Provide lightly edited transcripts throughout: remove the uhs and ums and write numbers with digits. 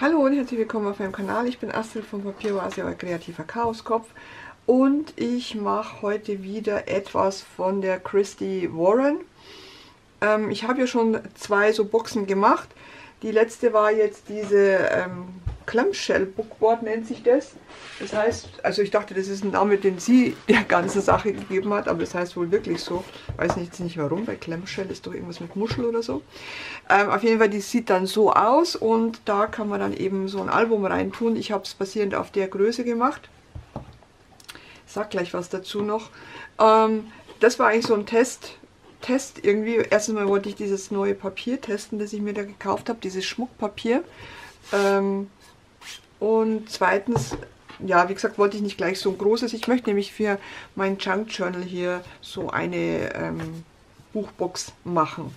Hallo und herzlich willkommen auf meinem Kanal. Ich bin Astrid von Papieroase, euer kreativer Chaoskopf, und ich mache heute wieder etwas von der Kristy Warren. Ich habe ja schon zwei so Boxen gemacht. Die letzte war jetzt diese Clamshell Book Board, nennt sich das. Das heißt, also ich dachte, das ist ein Name, den sie der ganzen Sache gegeben hat, aber das heißt wohl wirklich so. Weiß jetzt nicht warum, bei Clamshell ist doch irgendwas mit Muschel oder so. Auf jeden Fall, die sieht dann so aus und da kann man dann eben so ein Album reintun. Ich habe es basierend auf der Größe gemacht. Ich sag gleich was dazu noch. Das war eigentlich so ein Test irgendwie. Erstens mal wollte ich dieses neue Papier testen, das ich mir da gekauft habe, dieses Schmuckpapier. Und zweitens, ja, wie gesagt, wollte ich nicht gleich so ein großes. Ich möchte nämlich für mein Junk Journal hier so eine Buchbox machen.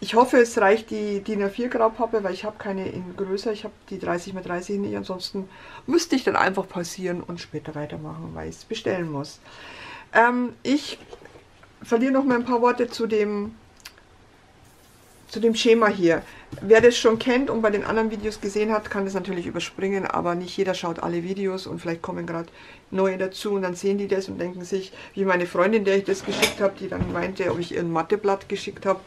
Ich hoffe, es reicht die DIN A4 Graupappe, weil ich habe keine in größer. Ich habe die 30×30 nicht. Ansonsten müsste ich dann einfach pausieren und später weitermachen, weil ich es bestellen muss. Ich verliere noch mal ein paar Worte zu dem Schema hier. Wer das schon kennt und bei den anderen Videos gesehen hat, kann das natürlich überspringen, aber nicht jeder schaut alle Videos und vielleicht kommen gerade neue dazu und dann sehen die das und denken sich, wie meine Freundin, der ich das geschickt habe, die dann meinte, ob ich ihr ein Matheblatt geschickt habe.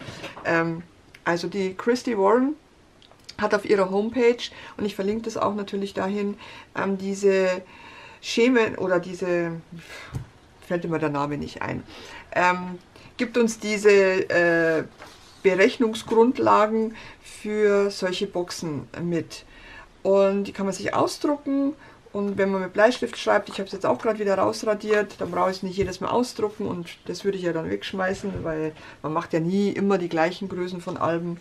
Also die Kristy Warren hat auf ihrer Homepage, und ich verlinke das auch natürlich dahin, diese Schemen oder diese, fällt mir der Name nicht ein, gibt uns diese Berechnungsgrundlagen für solche Boxen mit, und die kann man sich ausdrucken, und wenn man mit Bleistift schreibt, ich habe es jetzt auch gerade wieder rausradiert, dann brauche ich es nicht jedes Mal ausdrucken, und das würde ich ja dann wegschmeißen, weil man macht ja nie immer die gleichen Größen von Alben.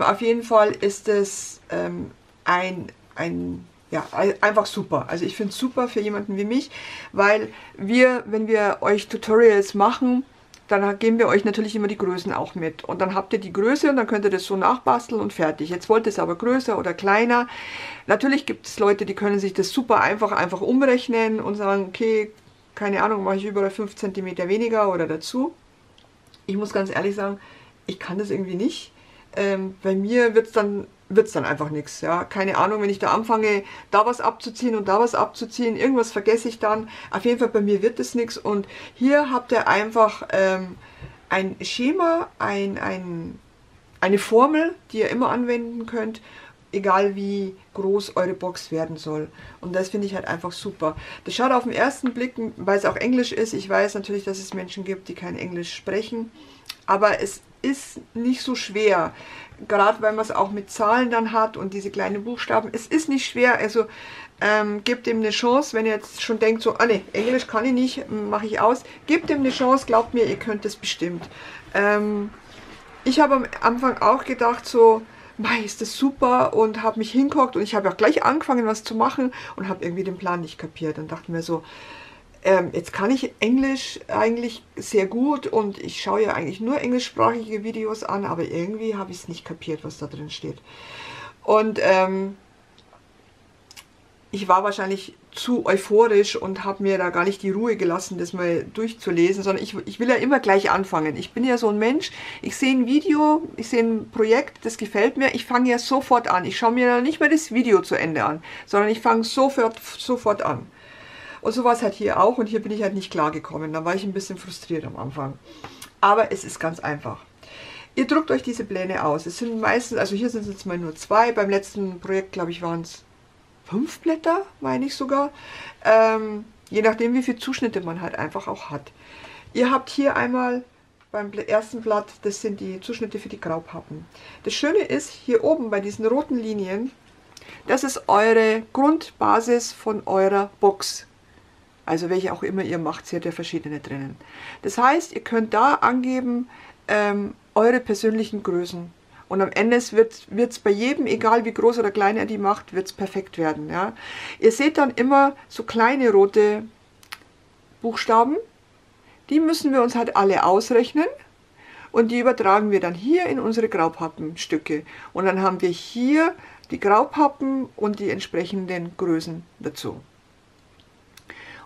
Auf jeden Fall ist es ja, einfach super. Also ich finde es super für jemanden wie mich, weil wir, wenn wir euch Tutorials machen, dann geben wir euch natürlich immer die Größen auch mit. Und dann habt ihr die Größe und dann könnt ihr das so nachbasteln und fertig. Jetzt wollt ihr es aber größer oder kleiner. Natürlich gibt es Leute, die können sich das super einfach umrechnen und sagen, okay, keine Ahnung, mache ich überall 5 cm weniger oder dazu. Ich muss ganz ehrlich sagen, ich kann das irgendwie nicht. Bei mir wird es dann einfach nichts. Ja? Keine Ahnung, wenn ich da anfange, da was abzuziehen und da was abzuziehen, irgendwas vergesse ich dann. Auf jeden Fall, bei mir wird es nichts. Und hier habt ihr einfach ein Schema, eine Formel, die ihr immer anwenden könnt, egal wie groß eure Box werden soll. Und das finde ich halt einfach super. Das schaut auf den ersten Blick, weil es auch Englisch ist. Ich weiß natürlich, dass es Menschen gibt, die kein Englisch sprechen, aber es ist nicht so schwer, gerade weil man es auch mit Zahlen dann hat und diese kleinen Buchstaben. Es ist nicht schwer, also gebt ihm eine Chance. Wenn ihr jetzt schon denkt, so, ah ne, Englisch kann ich nicht, mache ich aus, gebt ihm eine Chance, glaubt mir, ihr könnt es bestimmt. Ich habe am Anfang auch gedacht, so, mei, ist das super, und habe mich hingehockt und ich habe auch gleich angefangen, was zu machen, und habe irgendwie den Plan nicht kapiert. Dann dachte mir so, jetzt kann ich Englisch eigentlich sehr gut und ich schaue ja eigentlich nur englischsprachige Videos an, aber irgendwie habe ich es nicht kapiert, was da drin steht. Und ich war wahrscheinlich zu euphorisch und habe mir da gar nicht die Ruhe gelassen, das mal durchzulesen, sondern ich will ja immer gleich anfangen. Ich bin ja so ein Mensch, ich sehe ein Video, ich sehe ein Projekt, das gefällt mir, ich fange ja sofort an. Ich schaue mir dann nicht mehr das Video zu Ende an, sondern ich fange sofort an. Und so war es halt hier auch, und hier bin ich halt nicht klar gekommen. Da war ich ein bisschen frustriert am Anfang. Aber es ist ganz einfach. Ihr druckt euch diese Pläne aus. Es sind meistens, also hier sind es jetzt mal nur 2. Beim letzten Projekt, glaube ich, waren es 5 Blätter, meine ich sogar. Je nachdem, wie viele Zuschnitte man halt einfach auch hat. Ihr habt hier einmal beim ersten Blatt, das sind die Zuschnitte für die Graupappen. Das Schöne ist, hier oben bei diesen roten Linien, das ist eure Grundbasis von eurer Box. Also welche auch immer ihr macht, sie hat ja verschiedene drinnen. Das heißt, ihr könnt da angeben eure persönlichen Größen. Und am Ende wird es bei jedem, egal wie groß oder klein er die macht, wird es perfekt werden. Ja? Ihr seht dann immer so kleine rote Buchstaben. Die müssen wir uns halt alle ausrechnen. Und die übertragen wir dann hier in unsere Graupappenstücke. Und dann haben wir hier die Graupappen und die entsprechenden Größen dazu.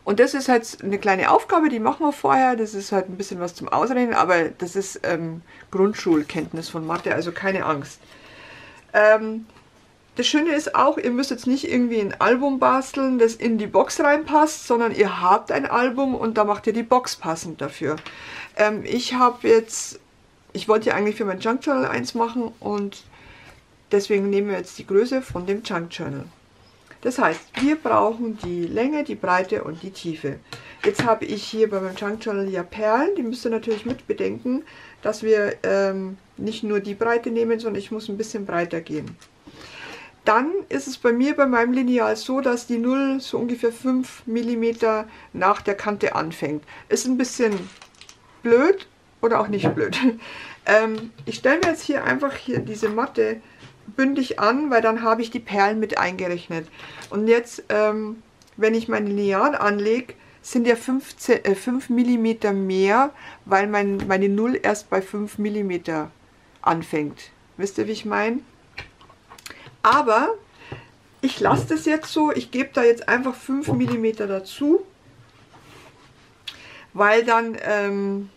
Und das ist halt eine kleine Aufgabe, die machen wir vorher. Das ist halt ein bisschen was zum Ausrechnen, aber das ist Grundschulkenntnis von Mathe, also keine Angst. Das Schöne ist auch, ihr müsst jetzt nicht irgendwie ein Album basteln, das in die Box reinpasst, sondern ihr habt ein Album und da macht ihr die Box passend dafür. Ich wollte ja eigentlich für mein Junk Journal eins machen und deswegen nehmen wir jetzt die Größe von dem Junk Journal. Das heißt, wir brauchen die Länge, die Breite und die Tiefe. Jetzt habe ich hier bei meinem Junk Journal ja Perlen, die müsst ihr natürlich mit bedenken, dass wir nicht nur die Breite nehmen, sondern ich muss ein bisschen breiter gehen. Dann ist es bei mir, bei meinem Lineal so, dass die 0 so ungefähr 5 mm nach der Kante anfängt. Ist ein bisschen blöd oder auch nicht blöd. Ich stelle mir jetzt hier einfach hier diese Matte bündig an, weil dann habe ich die Perlen mit eingerechnet. Und jetzt, wenn ich mein Lineal anlege, sind ja 5 mm mehr, weil meine 0 erst bei 5 mm anfängt. Wisst ihr, wie ich meine? Aber ich lasse das jetzt so, ich gebe da jetzt einfach 5 mm dazu, weil dann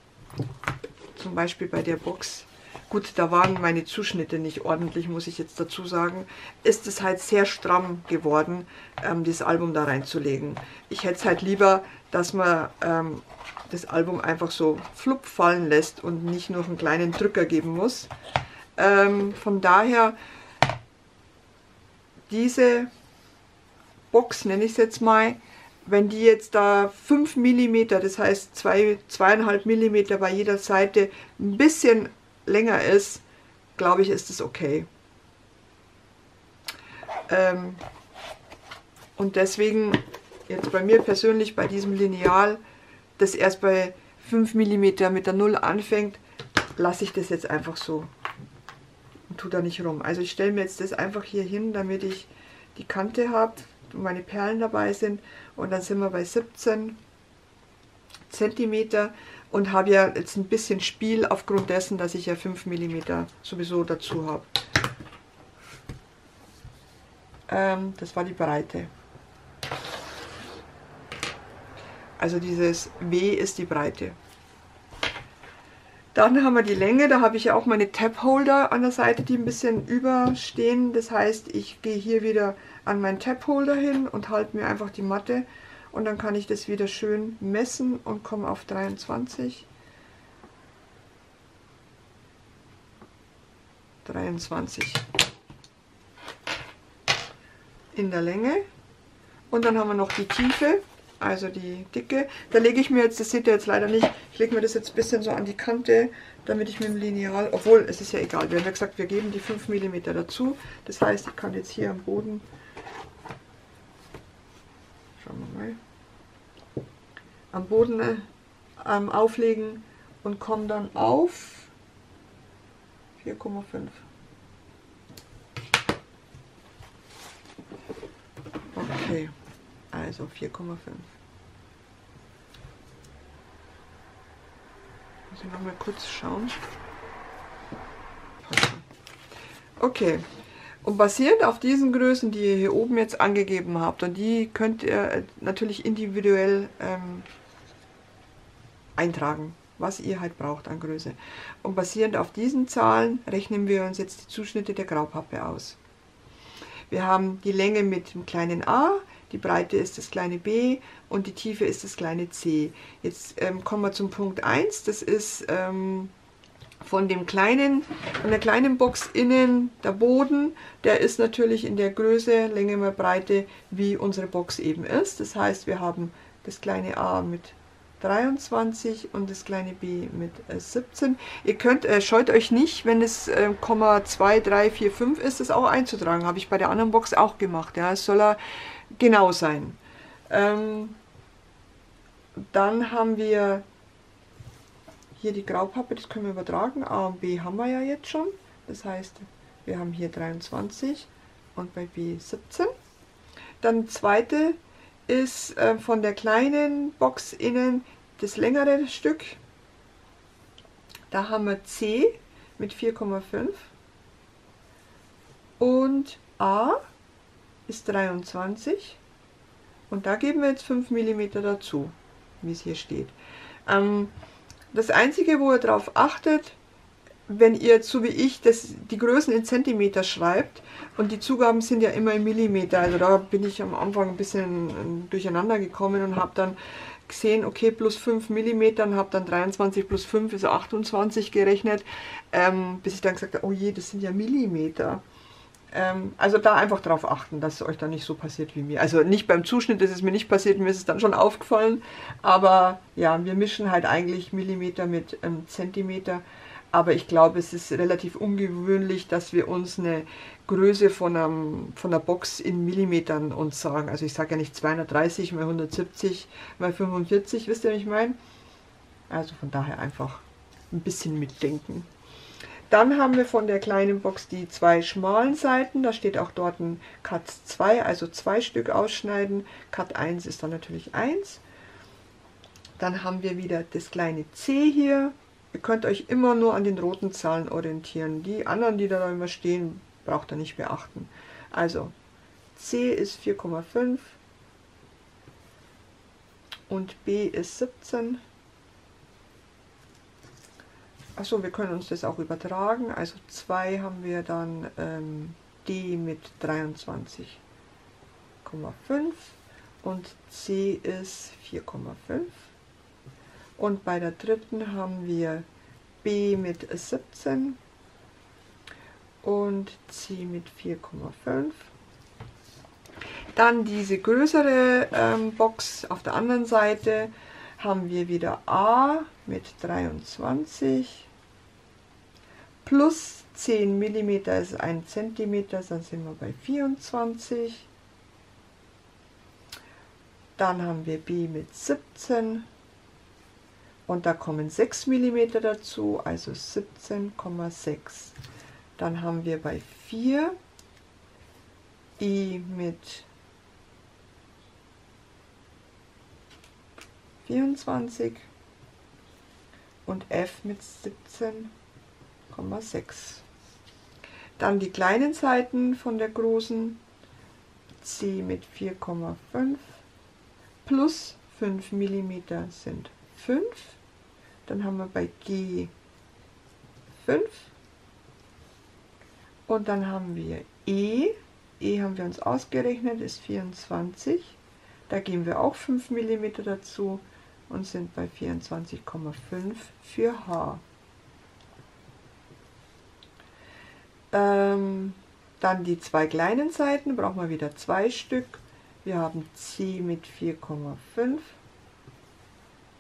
zum Beispiel bei der Box, gut, da waren meine Zuschnitte nicht ordentlich, muss ich jetzt dazu sagen, ist es halt sehr stramm geworden, dieses Album da reinzulegen. Ich hätte es halt lieber, dass man das Album einfach so flupp fallen lässt und nicht nur einen kleinen Drücker geben muss. Von daher... Diese Box, nenne ich es jetzt mal, wenn die jetzt da 5 mm, das heißt 2,5 mm bei jeder Seite ein bisschen länger ist, glaube ich, ist es okay. Und deswegen jetzt bei mir persönlich bei diesem Lineal, das erst bei 5 mm mit der 0 anfängt, lasse ich das jetzt einfach so. Tut da nicht rum. Also ich stelle mir jetzt das einfach hier hin, damit ich die Kante habe und meine Perlen dabei sind. Und dann sind wir bei 17 cm und habe ja jetzt ein bisschen Spiel aufgrund dessen, dass ich ja 5 mm sowieso dazu habe. Das war die Breite. Also dieses W ist die Breite. Dann haben wir die Länge, da habe ich ja auch meine Tab-Holder an der Seite, die ein bisschen überstehen. Das heißt, ich gehe hier wieder an meinen Tab-Holder hin und halte mir einfach die Matte. Und dann kann ich das wieder schön messen und komme auf 23. 23 in der Länge. Und dann haben wir noch die Tiefe. Also die Dicke, da lege ich mir jetzt, das seht ihr jetzt leider nicht, ich lege mir das jetzt ein bisschen so an die Kante, damit ich mit dem Lineal, obwohl es ist ja egal, wir haben ja gesagt, wir geben die 5 mm dazu, das heißt, ich kann jetzt hier am Boden, schauen wir mal, am Boden auflegen und komme dann auf 4,5. Okay. Also 4,5. Muss ich nochmal kurz schauen. Okay. Und basierend auf diesen Größen, die ihr hier oben jetzt angegeben habt, und die könnt ihr natürlich individuell eintragen, was ihr halt braucht an Größe. Und basierend auf diesen Zahlen rechnen wir uns jetzt die Zuschnitte der Graupappe aus. Wir haben die Länge mit dem kleinen a, die Breite ist das kleine b und die Tiefe ist das kleine c. Jetzt kommen wir zum Punkt 1, das ist von der kleinen Box innen der Boden, der ist natürlich in der Größe, Länge mal Breite, wie unsere Box eben ist. Das heißt, wir haben das kleine a mit 23 und das kleine b mit 17. Ihr könnt, scheut euch nicht, wenn es 0,2345 ist, das auch einzutragen. Habe ich bei der anderen Box auch gemacht. Ja, es soll ja genau sein. Dann haben wir hier die Graupappe, das können wir übertragen. A und B haben wir ja jetzt schon. Das heißt, wir haben hier 23 und bei B 17. Dann zweite ist von der kleinen Box innen das längere Stück. Da haben wir C mit 4,5 und A ist 23 und da geben wir jetzt 5 mm dazu, wie es hier steht. Das einzige, wo ihr darauf achtet, wenn ihr jetzt so wie ich die Größen in Zentimeter schreibt, und die Zugaben sind ja immer in Millimeter, also da bin ich am Anfang ein bisschen durcheinander gekommen und habe dann gesehen, okay, plus 5 Millimetern, habe dann 23 plus 5 ist 28 gerechnet, bis ich dann gesagt habe, oh je, das sind ja Millimeter. Also da einfach drauf achten, dass es euch dann nicht so passiert wie mir. Also nicht beim Zuschnitt ist es mir nicht passiert, mir ist es dann schon aufgefallen, aber ja, wir mischen halt eigentlich Millimeter mit Zentimeter. Aber ich glaube, es ist relativ ungewöhnlich, dass wir uns eine Größe von einer Box in Millimetern uns sagen. Also ich sage ja nicht 230 mal 170 mal 45, wisst ihr, was ich meine? Also von daher einfach ein bisschen mitdenken. Dann haben wir von der kleinen Box die zwei schmalen Seiten. Da steht auch dort ein Cut 2, also 2 Stück ausschneiden. Cut 1 ist dann natürlich 1. Dann haben wir wieder das kleine C hier. Ihr könnt euch immer nur an den roten Zahlen orientieren. Die anderen, die da immer stehen, braucht ihr nicht beachten. Also C ist 4,5 und B ist 17. Achso, wir können uns das auch übertragen. Also 2 haben wir dann D mit 23,5 und C ist 4,5. Und bei der dritten haben wir B mit 17 und C mit 4,5. Dann diese größere Box auf der anderen Seite haben wir wieder A mit 23 plus 10 mm ist 1 cm, dann sind wir bei 24. Dann haben wir B mit 17. Und da kommen 6 mm dazu, also 17,6. Dann haben wir bei 4 I mit 24 und F mit 17,6. Dann die kleinen Seiten von der großen, C mit 4,5 plus 5 mm sind 5, dann haben wir bei G 5 und dann haben wir E. E haben wir uns ausgerechnet, ist 24. Da geben wir auch 5 mm dazu und sind bei 24,5 für H. Dann die zwei kleinen Seiten, brauchen wir wieder 2 Stück. Wir haben C mit 4,5.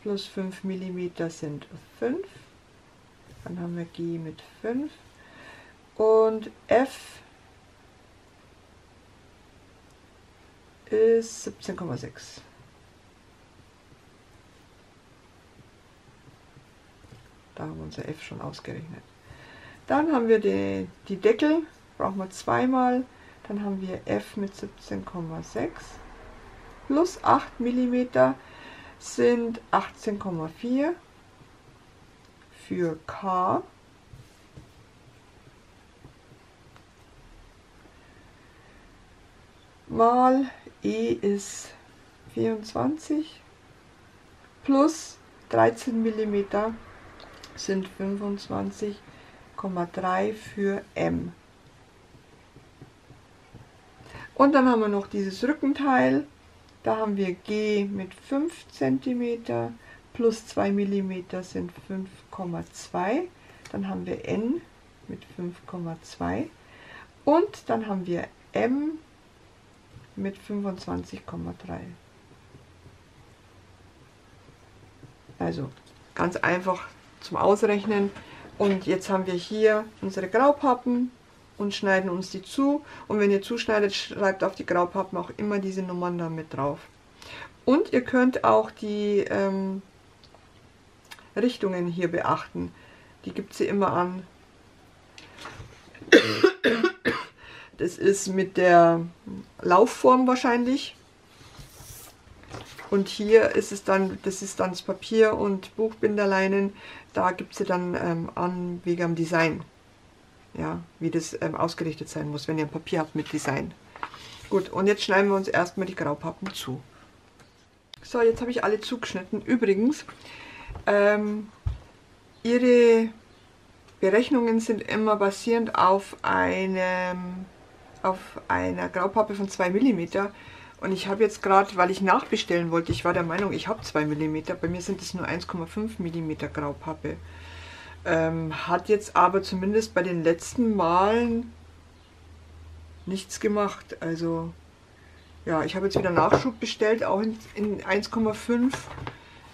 Plus 5 mm sind 5, dann haben wir G mit 5 und F ist 17,6. Da haben wir unser F schon ausgerechnet. Dann haben wir die Deckel, brauchen wir 2-mal, dann haben wir F mit 17,6 plus 8 mm. Sind 18,4 für K mal E ist 24 plus 13 mm sind 25,3 für M. Und dann haben wir noch dieses Rückenteil. Da haben wir G mit 5 cm plus 2 mm sind 5,2. Dann haben wir N mit 5,2. Und dann haben wir M mit 25,3. Also ganz einfach zum Ausrechnen. Und jetzt haben wir hier unsere Graupappen und schneiden uns die zu, und wenn ihr zuschneidet, schreibt auf die Graupappen auch immer diese Nummern da mit drauf. Und ihr könnt auch die Richtungen hier beachten, die gibt sie immer an. Das ist mit der Laufform wahrscheinlich, und hier ist es dann, das ist dann das Papier und Buchbinderleinen, da gibt sie dann an wegen am Design. Ja, wie das ausgerichtet sein muss, wenn ihr ein Papier habt mit Design. Gut, und jetzt schneiden wir uns erstmal die Graupappen zu. So, jetzt habe ich alle zugeschnitten. Übrigens, ihre Berechnungen sind immer basierend auf einer Graupappe von 2 mm. Und ich habe jetzt gerade, weil ich nachbestellen wollte, ich war der Meinung, ich habe 2 mm, bei mir sind es nur 1,5 mm Graupappe. Hat jetzt aber zumindest bei den letzten Malen nichts gemacht. Also ja, ich habe jetzt wieder Nachschub bestellt, auch in 1,5,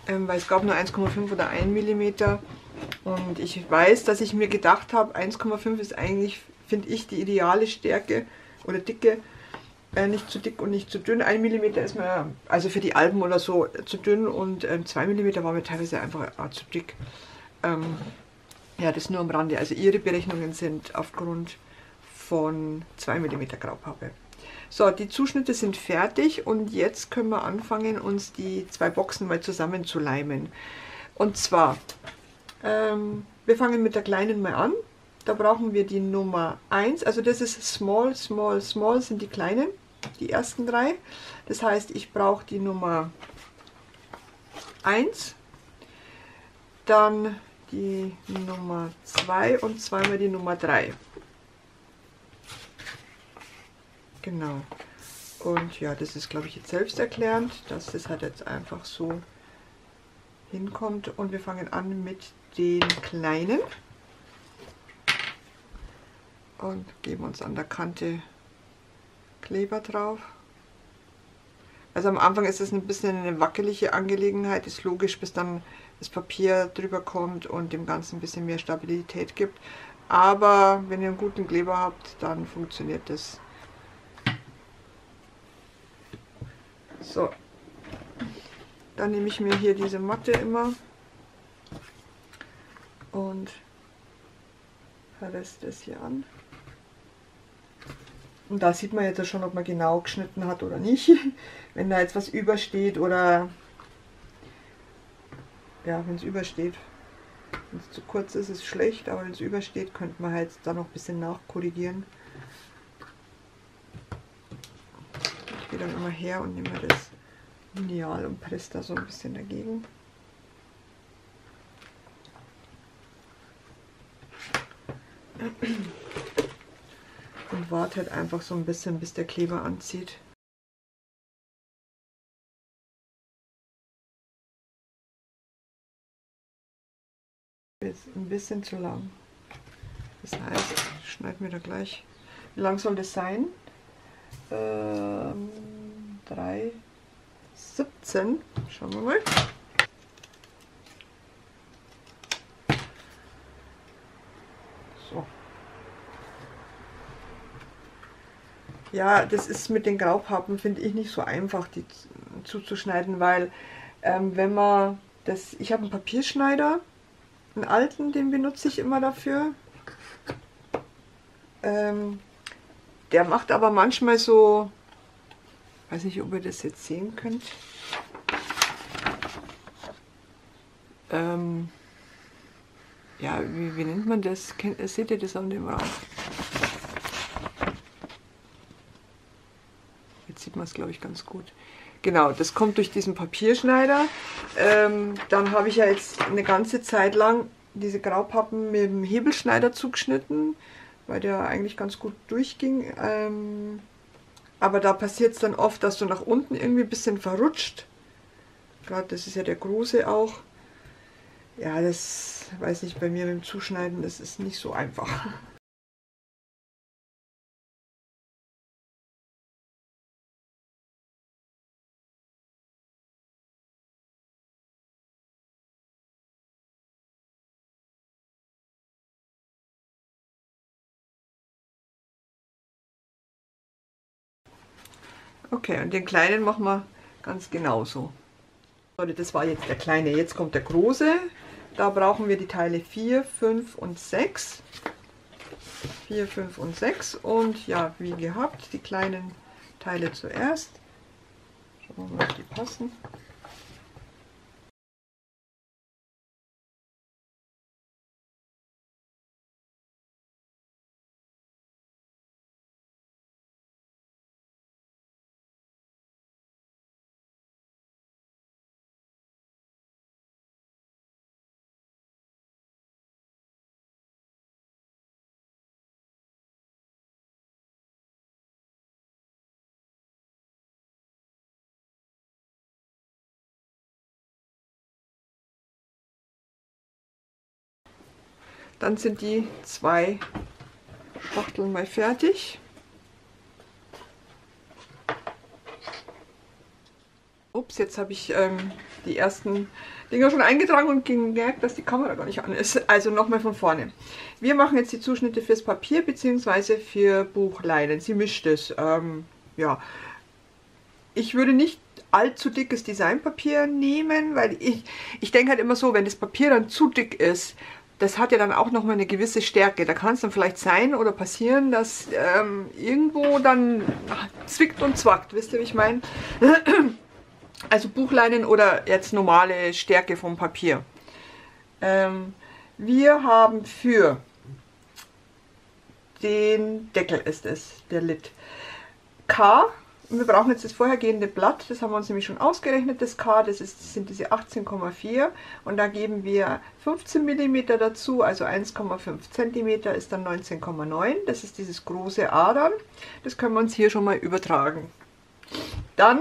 weil es gab nur 1,5 oder 1 mm. Und ich weiß, dass ich mir gedacht habe, 1,5 ist eigentlich, finde ich, die ideale Stärke oder Dicke. Nicht zu dick und nicht zu dünn. 1 mm ist mir, also für die Alben oder so, zu dünn, und 2 mm war mir teilweise einfach zu dick. Ja, das nur am Rande. Also ihre Berechnungen sind aufgrund von 2 mm Graupappe. So, die Zuschnitte sind fertig und jetzt können wir anfangen, uns die zwei Boxen mal zusammenzuleimen. Und zwar, wir fangen mit der kleinen mal an. Da brauchen wir die Nummer 1, also das ist Small, Small, Small sind die kleinen, die ersten drei. Das heißt, ich brauche die Nummer 1, dann die Nummer 2 und zweimal die Nummer 3. Genau. Und ja, das ist, glaube ich, jetzt selbsterklärend, dass das halt jetzt einfach so hinkommt. Und wir fangen an mit den kleinen. Und geben uns an der Kante Kleber drauf. Also am Anfang ist es ein bisschen eine wackelige Angelegenheit, ist logisch, bis dann das Papier drüber kommt und dem Ganzen ein bisschen mehr Stabilität gibt. Aber wenn ihr einen guten Kleber habt, dann funktioniert das. So, dann nehme ich mir hier diese Matte immer und verlässt das hier an. Und da sieht man jetzt schon, ob man genau geschnitten hat oder nicht. Wenn da jetzt was übersteht oder ja, wenn es übersteht, wenn es zu kurz ist, ist schlecht, aber wenn es übersteht, könnte man halt da noch ein bisschen nachkorrigieren. Ich gehe dann immer her und nehme das Lineal und presse da so ein bisschen dagegen. Und wartet einfach so ein bisschen, bis der Kleber anzieht. Jetzt ein bisschen zu lang. Das heißt, ich schneide mir da gleich. Wie lang soll das sein? 3,17. Schauen wir mal. Ja, das ist mit den Graupappen, finde ich, nicht so einfach, die zuzuschneiden, weil wenn man das, ich habe einen Papierschneider, einen alten, den benutze ich immer dafür. Der macht aber manchmal so, weiß nicht, ob ihr das jetzt sehen könnt. Ja, wie nennt man das? Seht ihr das an dem Rand? Sieht man es, glaube ich, ganz gut. Genau, das kommt durch diesen Papierschneider. Dann habe ich ja jetzt eine ganze Zeit lang diese Graupappen mit dem Hebelschneider zugeschnitten, weil der eigentlich ganz gut durchging. Aber da passiert es dann oft, dass du nach unten irgendwie ein bisschen verrutscht. Gerade das ist ja der große auch. Ja, das weiß nicht, bei mir mit dem Zuschneiden, das ist nicht so einfach. Okay, und den kleinen machen wir ganz genauso. Leute, das war jetzt der kleine, jetzt kommt der große. Da brauchen wir die Teile 4, 5 und 6. 4, 5 und 6 und ja, wie gehabt, die kleinen Teile zuerst. Schauen wir mal, ob die passen. Dann sind die zwei Schachteln mal fertig. Ups, jetzt habe ich die ersten Dinger schon eingetragen und gemerkt, dass die Kamera gar nicht an ist. Also nochmal von vorne. Wir machen jetzt die Zuschnitte fürs Papier bzw. für Buchleinen. Sie mischt es. Ja. Ich würde nicht allzu dickes Designpapier nehmen, weil ich denke halt immer so, wenn das Papier dann zu dick ist, das hat ja dann auch nochmal eine gewisse Stärke. Da kann es dann vielleicht sein oder passieren, dass irgendwo dann zwickt und zwackt. Wisst ihr, wie ich meine? Also Buchleinen oder jetzt normale Stärke vom Papier. Wir haben für den Deckel ist es, der Lid. K, wir brauchen jetzt das vorhergehende Blatt, das haben wir uns nämlich schon ausgerechnet, das K, das sind diese 18,4 und da geben wir 15 mm dazu, also 1,5 cm ist dann 19,9, das ist dieses große A dann, das können wir uns hier schon mal übertragen. Dann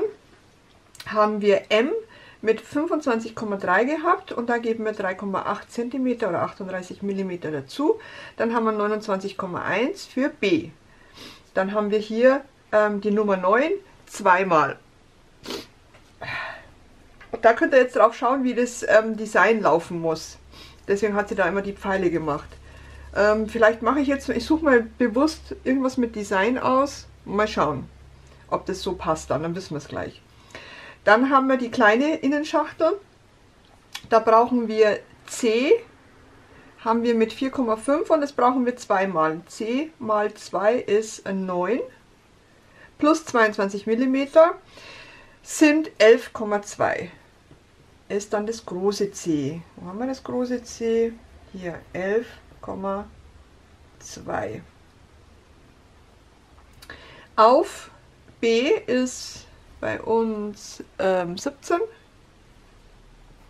haben wir M mit 25,3 gehabt und da geben wir 3,8 cm oder 38 mm dazu. Dann haben wir 29,1 für B. Dann haben wir hier die Nummer 9 zweimal. Da könnt ihr jetzt drauf schauen, wie das Design laufen muss. Deswegen hat sie da immer die Pfeile gemacht. Vielleicht mache ich jetzt, ich suche mal bewusst irgendwas mit Design aus. Mal schauen, ob das so passt dann, dann wissen wir es gleich. Dann haben wir die kleine Innenschachtel, da brauchen wir C, haben wir mit 4,5 und das brauchen wir zweimal. C mal 2 ist 9 plus 22 mm sind 11,2, ist dann das große C. Wo haben wir das große C? Hier 11,2. Auf B ist bei uns 17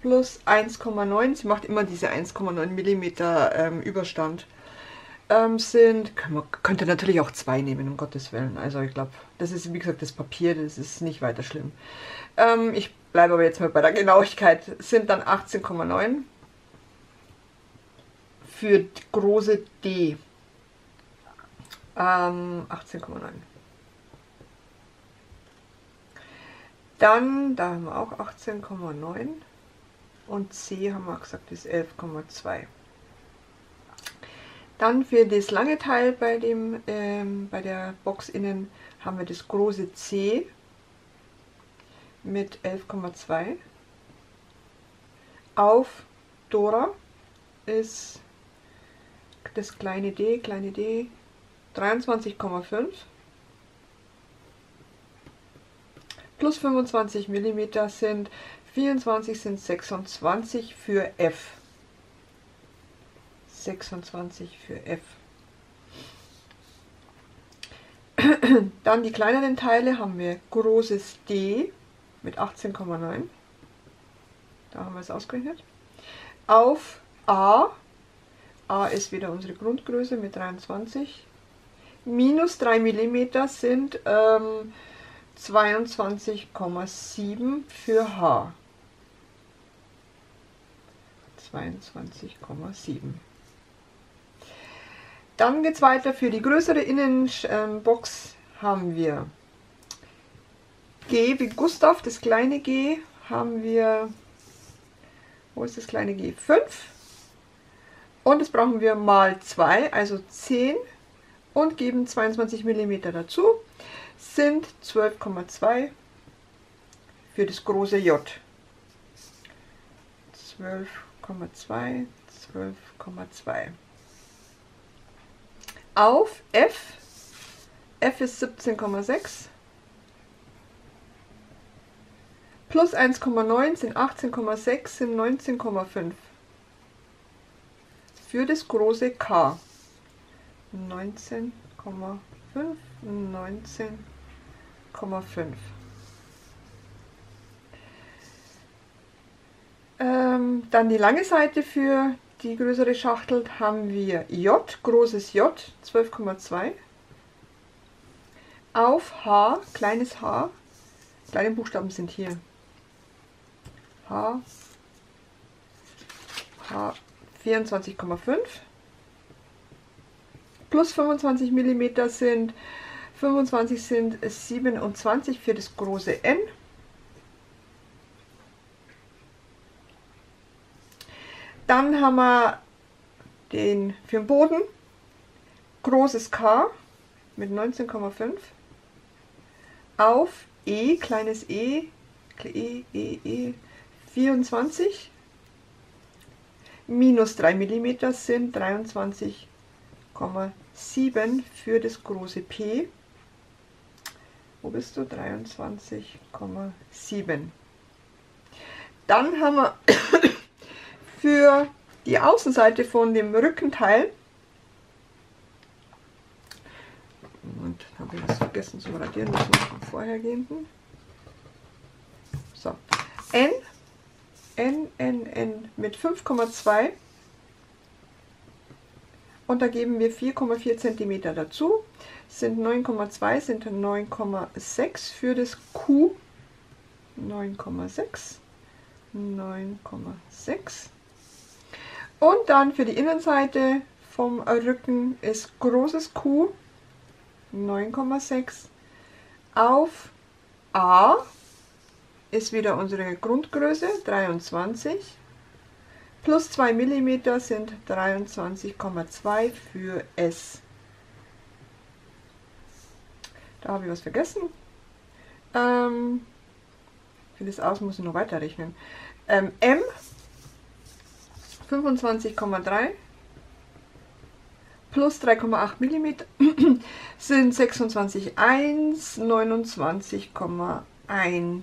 plus 1,9, sie macht immer diese 1,9 mm Überstand, könnt ihr natürlich auch 2 nehmen, um Gottes Willen, also ich glaube, das ist wie gesagt das Papier, das ist nicht weiter schlimm. Ich bleibe aber jetzt mal bei der Genauigkeit, sind dann 18,9 für große D, 18,9. Dann, da haben wir auch 18,9 und C haben wir gesagt, ist 11,2. Dann für das lange Teil bei der Box innen haben wir das große C mit 11,2. Auf Dora ist das kleine D 23,5. Plus 25 mm sind 24, sind 26 für F. 26 für F. Dann die kleineren Teile haben wir großes D mit 18,9. Da haben wir es ausgerechnet. Auf A. A ist wieder unsere Grundgröße mit 23. Minus 3 mm sind 22,7 für H. 22,7. Dann geht es weiter. Für die größere Innenbox haben wir G wie Gustav, das kleine G haben wir, wo ist das kleine G? 5. Und das brauchen wir mal 2, also 10 und geben 22 mm dazu. Sind 12,2 für das große J. 12,2, 12,2. Auf F. F ist 17,6. Plus 1,9 sind 18,6, sind 19,5. Für das große K. 19,5. 19,5. Dann die lange Seite für die größere Schachtel haben wir J, großes J, 12,2. Auf H, kleines H, kleine Buchstaben sind hier. H, H, 24,5. plus 25 mm sind, 25 sind 27 für das große N. Dann haben wir den für den Boden, großes K mit 19,5 auf E, kleines E, E, 24 minus 3 mm sind 23,7 für das große P. Wo bist du? 23,7. Dann haben wir für die Außenseite von dem Rückenteil, und habe ich was vergessen zu radieren, das muss vom vorhergehenden. So, N mit 5,2 und da geben wir 4,4 cm dazu, sind 9,2, sind 9,6 für das Q, 9,6. Und dann für die Innenseite vom Rücken ist großes Q 9,6 auf A ist wieder unsere Grundgröße 23 plus 2 mm sind 23,2 für S. Da habe ich was vergessen. Für das Aus muss ich noch weiterrechnen. M 25,3 plus 3,8 mm sind 26,1, 29,1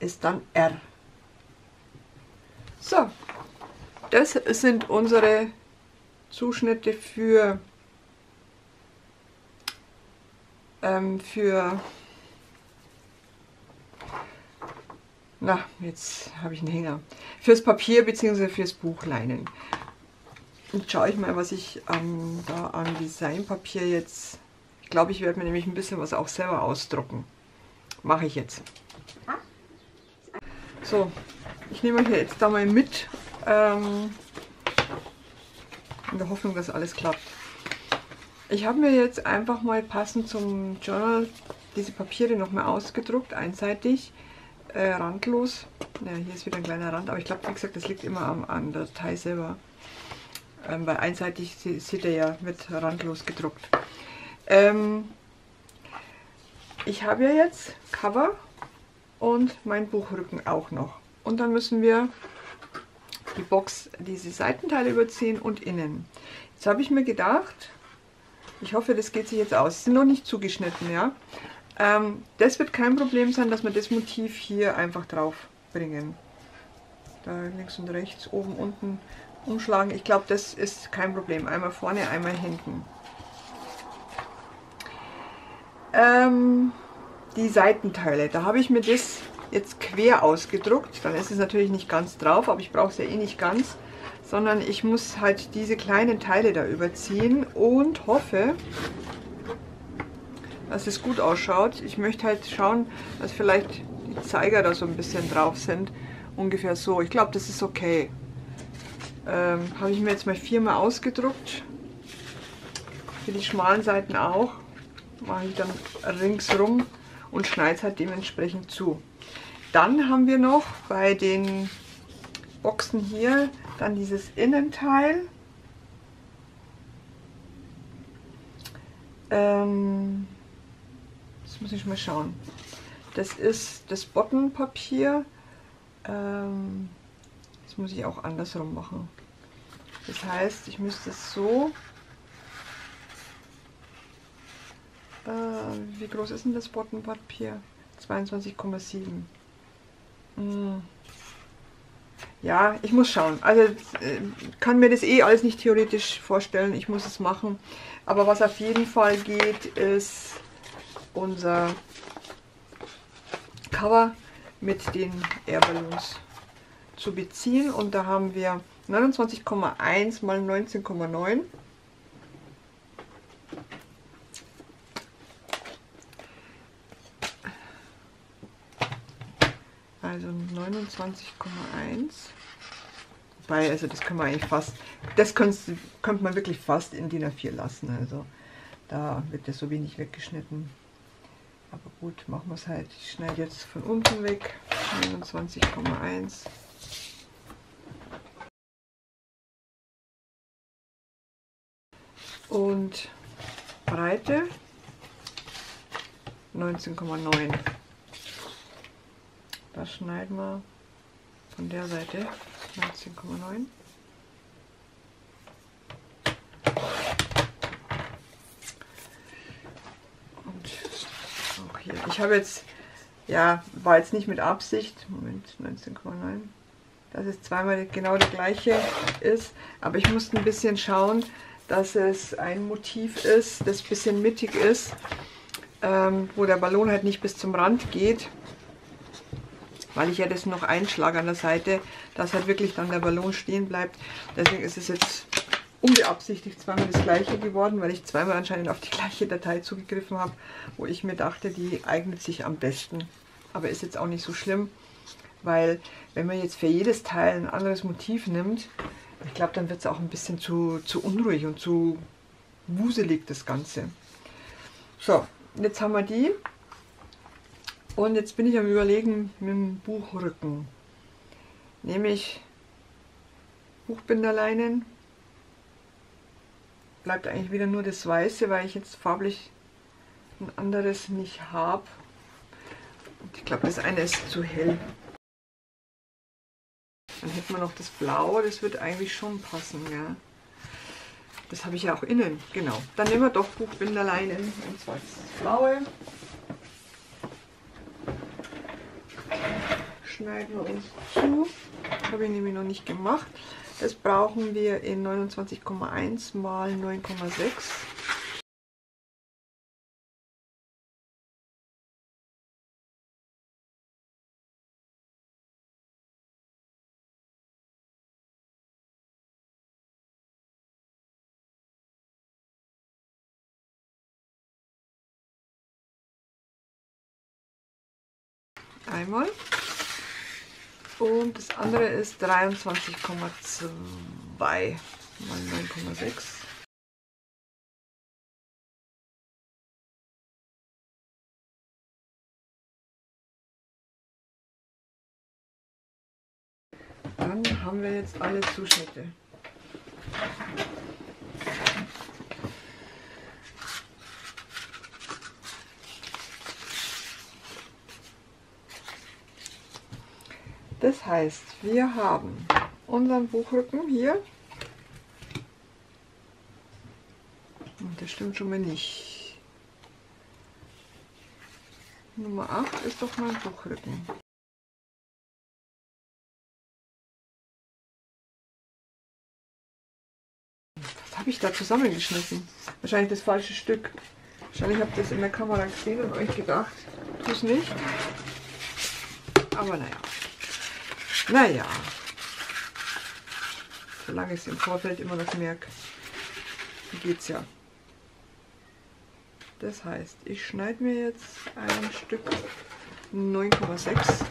ist dann R. So, das sind unsere Zuschnitte für jetzt habe ich einen Hänger. Fürs Papier bzw. fürs Buchleinen. Jetzt schaue ich mal, was ich da an Designpapier jetzt... Ich glaube, ich werde mir nämlich ein bisschen was auch selber ausdrucken. Mache ich jetzt. So, ich nehme euch jetzt da mal mit. In der Hoffnung, dass alles klappt. Ich habe mir jetzt einfach mal passend zum Journal diese Papiere nochmal ausgedruckt, einseitig. Randlos. Ja, hier ist wieder ein kleiner Rand, aber ich glaube, wie gesagt, das liegt immer an der Datei selber. Weil einseitig sieht er ja mit randlos gedruckt. Ich habe ja jetzt Cover und mein Buchrücken auch noch. Und dann müssen wir die Box, diese Seitenteile überziehen und innen. Jetzt habe ich mir gedacht, ich hoffe, das geht sich jetzt aus. Sie sind noch nicht zugeschnitten, ja. Das wird kein Problem sein, dass wir das Motiv hier einfach drauf bringen. Da links und rechts, oben, unten umschlagen. Ich glaube, das ist kein Problem. Einmal vorne, einmal hinten. Die Seitenteile, da habe ich mir das jetzt quer ausgedruckt. Dann ist es natürlich nicht ganz drauf, aber ich brauche es ja eh nicht ganz. Sondern ich muss halt diese kleinen Teile da überziehen und hoffe, dass es gut ausschaut. Ich möchte halt schauen, dass vielleicht die Zeiger da so ein bisschen drauf sind. Ungefähr so. Ich glaube, das ist okay. Habe ich mir jetzt mal 4-mal ausgedruckt. Für die schmalen Seiten auch. Mache ich dann ringsrum und schneide es halt dementsprechend zu. Dann haben wir noch bei den Boxen hier dann dieses Innenteil. Muss ich mal schauen. Das ist das Bottenpapier. Das muss ich auch andersrum machen. Das heißt, ich müsste es so... wie groß ist denn das Bottenpapier? 22,7. Ja, ich muss schauen. Also kann mir das eh alles nicht theoretisch vorstellen. Ich muss es machen. Aber was auf jeden Fall geht, ist... unser Cover mit den Airballoons zu beziehen und da haben wir 29,1 mal 19,9 also 29,1 bei. Also das kann man eigentlich fast, das könnte man wirklich fast in DIN A4 lassen. Also da wird ja so wenig weggeschnitten. Aber gut, machen wir es halt. Ich schneide jetzt von unten weg. 29,1. Und Breite 19,9. Das schneiden wir von der Seite 19,9. Und auch hier. Ich habe jetzt, ja, war jetzt nicht mit Absicht, Moment, 19,9. Dass es zweimal genau der gleiche ist, aber ich musste ein bisschen schauen, dass es ein Motiv ist, das ein bisschen mittig ist, wo der Ballon halt nicht bis zum Rand geht, weil ich ja das noch einschlage an der Seite, dass halt wirklich dann der Ballon stehen bleibt. Deswegen ist es jetzt unbeabsichtigt zweimal das gleiche geworden, weil ich zweimal anscheinend auf die gleiche Datei zugegriffen habe, wo ich mir dachte, die eignet sich am besten. Aber ist jetzt auch nicht so schlimm, weil wenn man jetzt für jedes Teil ein anderes Motiv nimmt, ich glaube, dann wird es auch ein bisschen zu unruhig und zu wuselig, das Ganze. So, jetzt haben wir die. Und jetzt bin ich am Überlegen mit dem Buchrücken. Nehme ich Buchbinderleinen. Bleibt eigentlich wieder nur das Weiße, weil ich jetzt farblich ein anderes nicht habe. Ich glaube, das eine ist zu hell. Dann hätten wir noch das Blaue, das wird eigentlich schon passen, ja. Das habe ich ja auch innen, genau. Dann nehmen wir doch Buchbinderleinen, und zwar das Blaue. Schneiden wir uns zu. Das habe ich nämlich noch nicht gemacht. Das brauchen wir in 29,1 mal 9,6. Einmal. Und das andere ist 23,2 mal 9,6. Dann haben wir jetzt alle Zuschnitte. Das heißt, wir haben unseren Buchrücken hier. Und das stimmt schon mal nicht. Nummer 8 ist doch mein Buchrücken. Was habe ich da zusammengeschnitten? Wahrscheinlich das falsche Stück. Wahrscheinlich habt ihr das in der Kamera gesehen und euch gedacht, tu es nicht. Aber naja. Naja, solange ich es im Vorfeld immer noch merke, geht's ja. Das heißt, ich schneide mir jetzt ein Stück 9,6.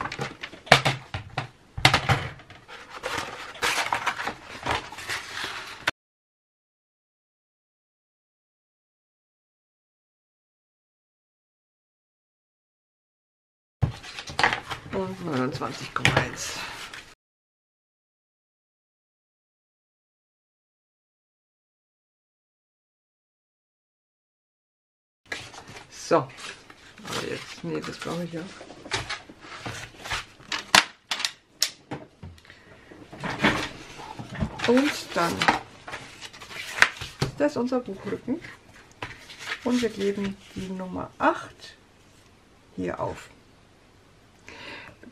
Und 29,1. So, aber jetzt, nee, das brauche ich ja. Und dann ist das unser Buchrücken. Und wir kleben die Nummer 8 hier auf.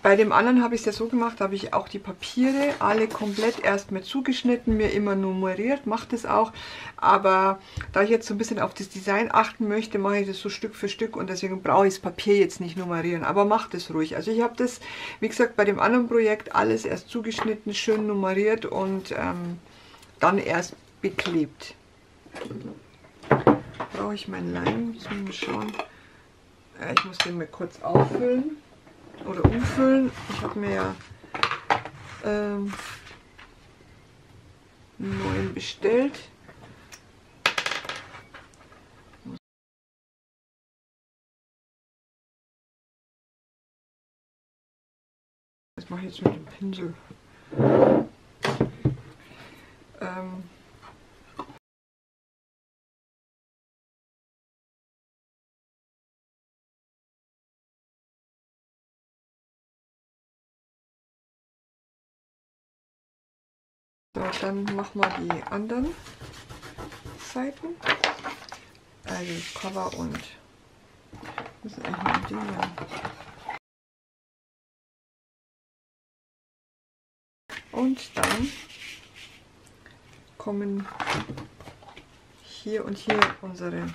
Bei dem anderen habe ich es ja so gemacht, habe ich auch die Papiere alle komplett erstmal zugeschnitten, mir immer nummeriert, macht es auch. Aber da ich jetzt so ein bisschen auf das Design achten möchte, mache ich das so Stück für Stück und deswegen brauche ich das Papier jetzt nicht nummerieren. Aber macht es ruhig. Also ich habe das, wie gesagt, bei dem anderen Projekt alles erst zugeschnitten, schön nummeriert und dann erst beklebt. Brauche ich meinen Leim? Muss man mal schauen. Ich muss den mal kurz auffüllen. Oder umfüllen. Ich habe mir ja neuen bestellt. Das mache ich jetzt mit dem Pinsel. So, dann machen wir die anderen Seiten, also Cover und das ist eigentlich ein Ding, ja. Und dann kommen hier und hier unsere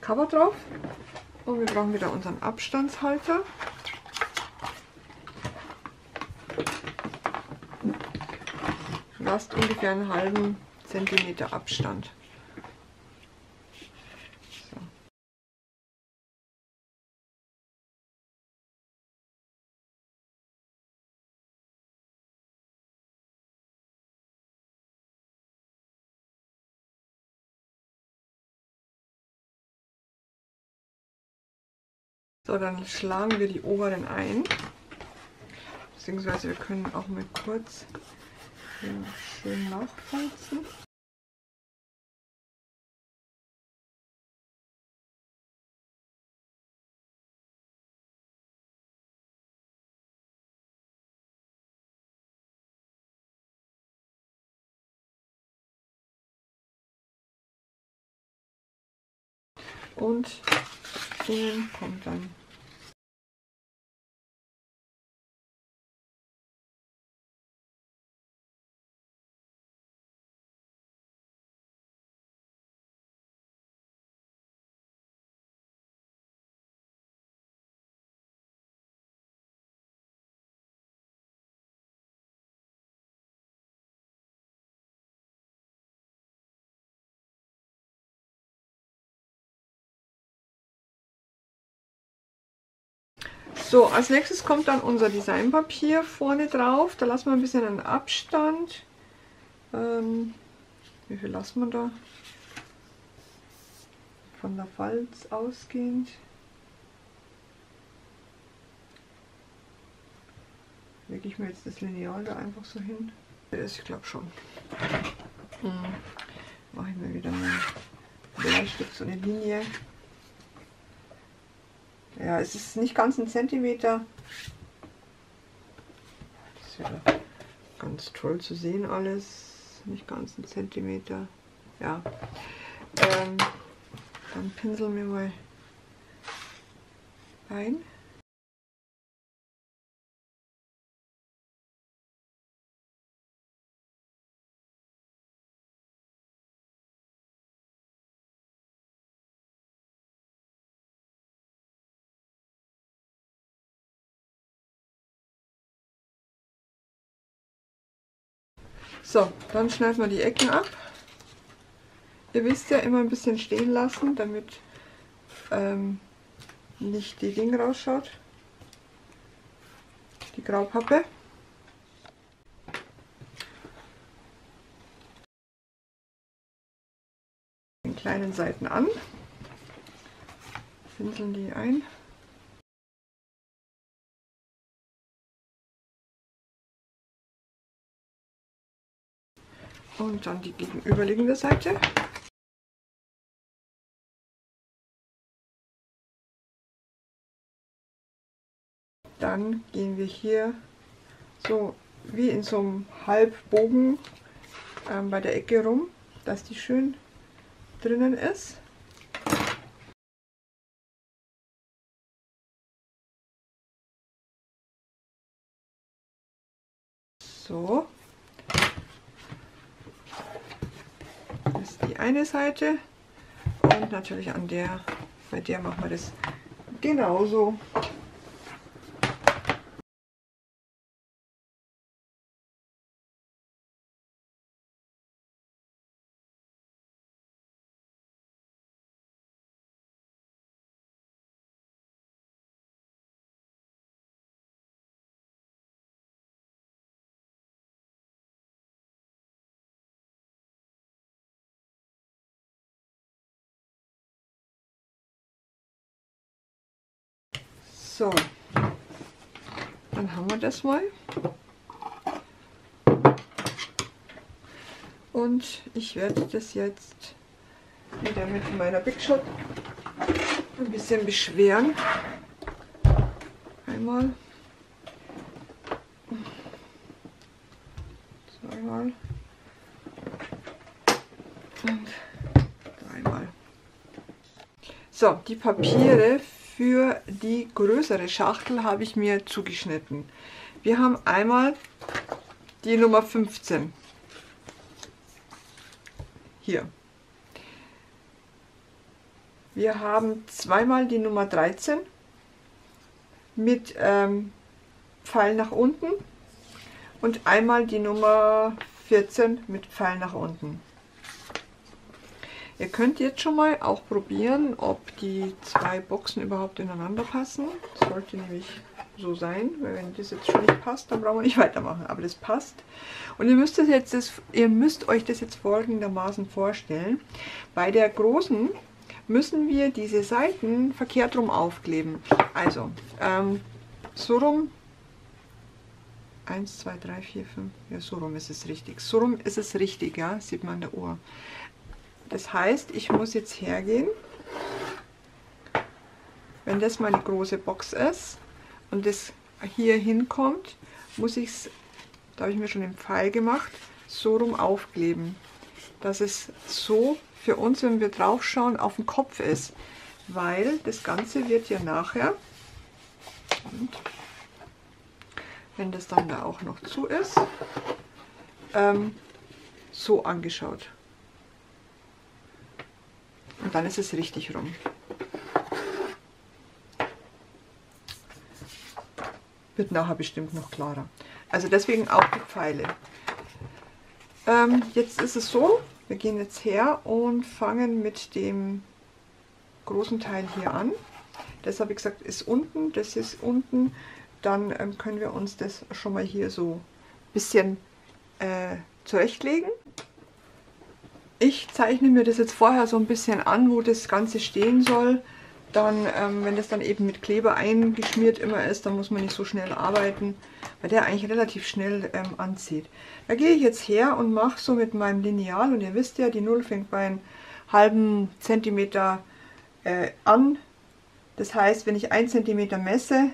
Cover drauf und wir brauchen wieder unseren Abstandshalter. Lasst ungefähr einen halben Zentimeter Abstand. So. So, dann schlagen wir die oberen ein, beziehungsweise wir können auch mit kurz schön nachfalzen. Und innen kommt dann so, als nächstes kommt dann unser Designpapier vorne drauf. Da lassen wir ein bisschen einen Abstand. Wie viel lassen wir da? Von der Falz ausgehend. Lege ich mir jetzt das Lineal da einfach so hin? Ich glaube schon. Mache ich mir wieder einen Bleistift, so eine Linie. Ja, es ist nicht ganz ein Zentimeter. Das ist ja ganz toll zu sehen alles. Nicht ganz ein Zentimeter. Ja. Dann pinseln wir mal ein. So, dann schneiden wir die Ecken ab. Ihr wisst ja, immer ein bisschen stehen lassen, damit nicht die Ding rausschaut. Die Graupappe. Den kleinen Seiten an. Pinseln die ein. Und dann die gegenüberliegende Seite. Dann gehen wir hier so wie in so einem Halbbogen bei der Ecke rum, dass die schön drinnen ist. So. Die eine Seite und natürlich an der, bei der machen wir das genauso. So, dann haben wir das mal. Und ich werde das jetzt wieder mit meiner Big Shot ein bisschen beschweren. Einmal. Zweimal. Und dreimal. So, die Papiere für die größere Schachtel habe ich mir zugeschnitten. Wir haben einmal die Nummer 15. Hier. Wir haben zweimal die Nummer 13 mit Pfeil nach unten und einmal die Nummer 14 mit Pfeil nach unten. Ihr könnt jetzt schon mal auch probieren, ob die zwei Boxen überhaupt ineinander passen. Das sollte nämlich so sein, weil wenn das jetzt schon nicht passt, dann brauchen wir nicht weitermachen, aber das passt. Und ihr müsst euch das jetzt folgendermaßen vorstellen. Bei der großen müssen wir diese Seiten verkehrt rum aufkleben. Also, so rum, 1, 2, 3, 4, 5, ja, so rum ist es richtig. So rum ist es richtig, ja, sieht man an der Uhr. Das heißt, ich muss jetzt hergehen, wenn das meine große Box ist und das hier hinkommt, muss ich es, da habe ich mir schon den Pfeil gemacht, so rum aufkleben, dass es so für uns, wenn wir drauf schauen, auf dem Kopf ist, weil das Ganze wird ja nachher, und wenn das dann da auch noch zu ist, so angeschaut. Und dann ist es richtig rum. Wird nachher bestimmt noch klarer. Also deswegen auch die Pfeile. Jetzt ist es so, wir gehen jetzt her und fangen mit dem großen Teil hier an. Das habe ich gesagt, ist unten, das ist unten. Dann können wir uns das schon mal hier so ein bisschen zurechtlegen. Ich zeichne mir das jetzt vorher so ein bisschen an, wo das Ganze stehen soll. Dann, wenn das dann eben mit Kleber eingeschmiert immer ist, dann muss man nicht so schnell arbeiten, weil der eigentlich relativ schnell anzieht. Da gehe ich jetzt her und mache so mit meinem Lineal, und ihr wisst ja, die 0 fängt bei einem halben Zentimeter an. Das heißt, wenn ich 1 Zentimeter messe,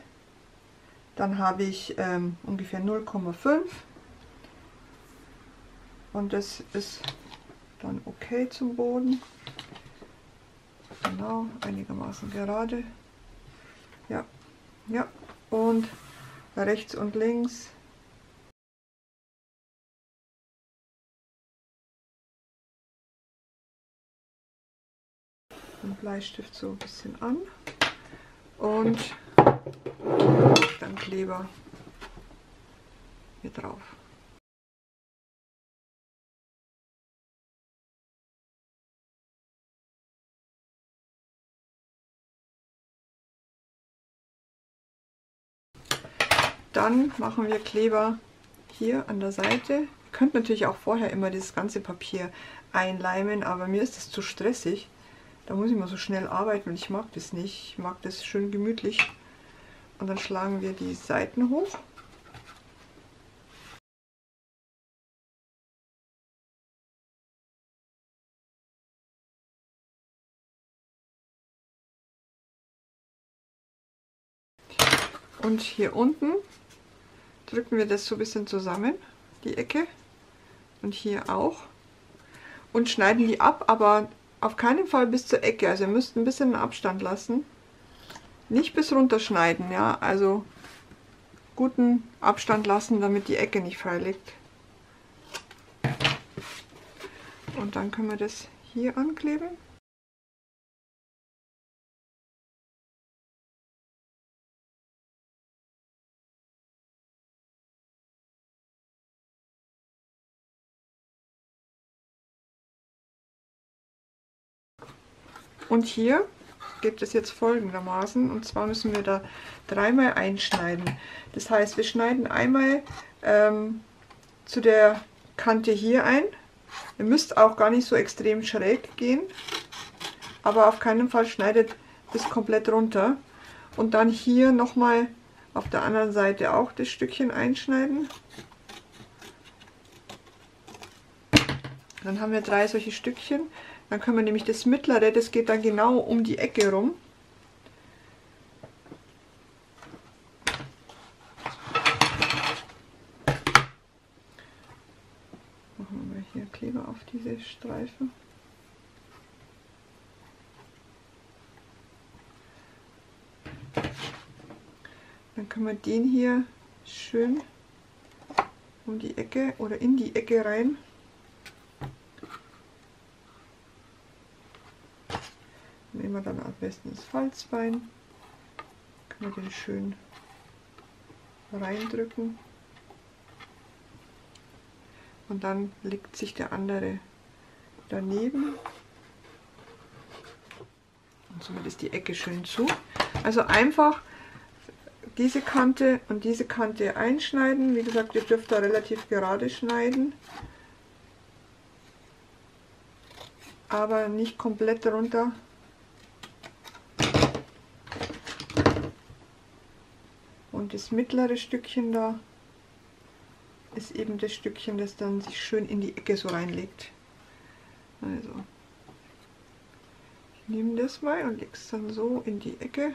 dann habe ich ungefähr 0,5. Und das ist dann okay zum Boden, genau, einigermaßen gerade, ja, ja, und rechts und links. Den Bleistift so ein bisschen an und dann Kleber hier drauf. Dann machen wir Kleber hier an der Seite. Ihr könnt natürlich auch vorher immer dieses ganze Papier einleimen, aber mir ist das zu stressig. Da muss ich mal so schnell arbeiten und ich mag das nicht. Ich mag das schön gemütlich. Und dann schlagen wir die Seiten hoch. Und hier unten drücken wir das so ein bisschen zusammen, die Ecke, und hier auch, und schneiden die ab, aber auf keinen Fall bis zur Ecke, also ihr müsst ein bisschen Abstand lassen, nicht bis runter schneiden, ja, also guten Abstand lassen, damit die Ecke nicht frei liegt. Und dann können wir das hier ankleben. Und hier geht es jetzt folgendermaßen, und zwar müssen wir da dreimal einschneiden. Das heißt, wir schneiden einmal zu der Kante hier ein. Ihr müsst auch gar nicht so extrem schräg gehen, aber auf keinen Fall schneidet bis komplett runter. und dann hier nochmal auf der anderen Seite auch das Stückchen einschneiden. Dann haben wir 3 solche Stückchen. Dann können wir nämlich das mittlere, das geht dann genau um die Ecke rum. Machen wir hier Kleber auf diese Streifen. Dann können wir den hier schön um die Ecke oder in die Ecke rein. Nehmen wir dann am besten das Falzbein, können wir den schön reindrücken und dann legt sich der andere daneben und somit ist die Ecke schön zu. Also einfach diese Kante und diese Kante einschneiden. Wie gesagt, ihr dürft da relativ gerade schneiden, aber nicht komplett runter. Und das mittlere Stückchen da ist eben das Stückchen, das dann sich schön in die Ecke so reinlegt. Also, ich nehme das mal und lege es dann so in die Ecke.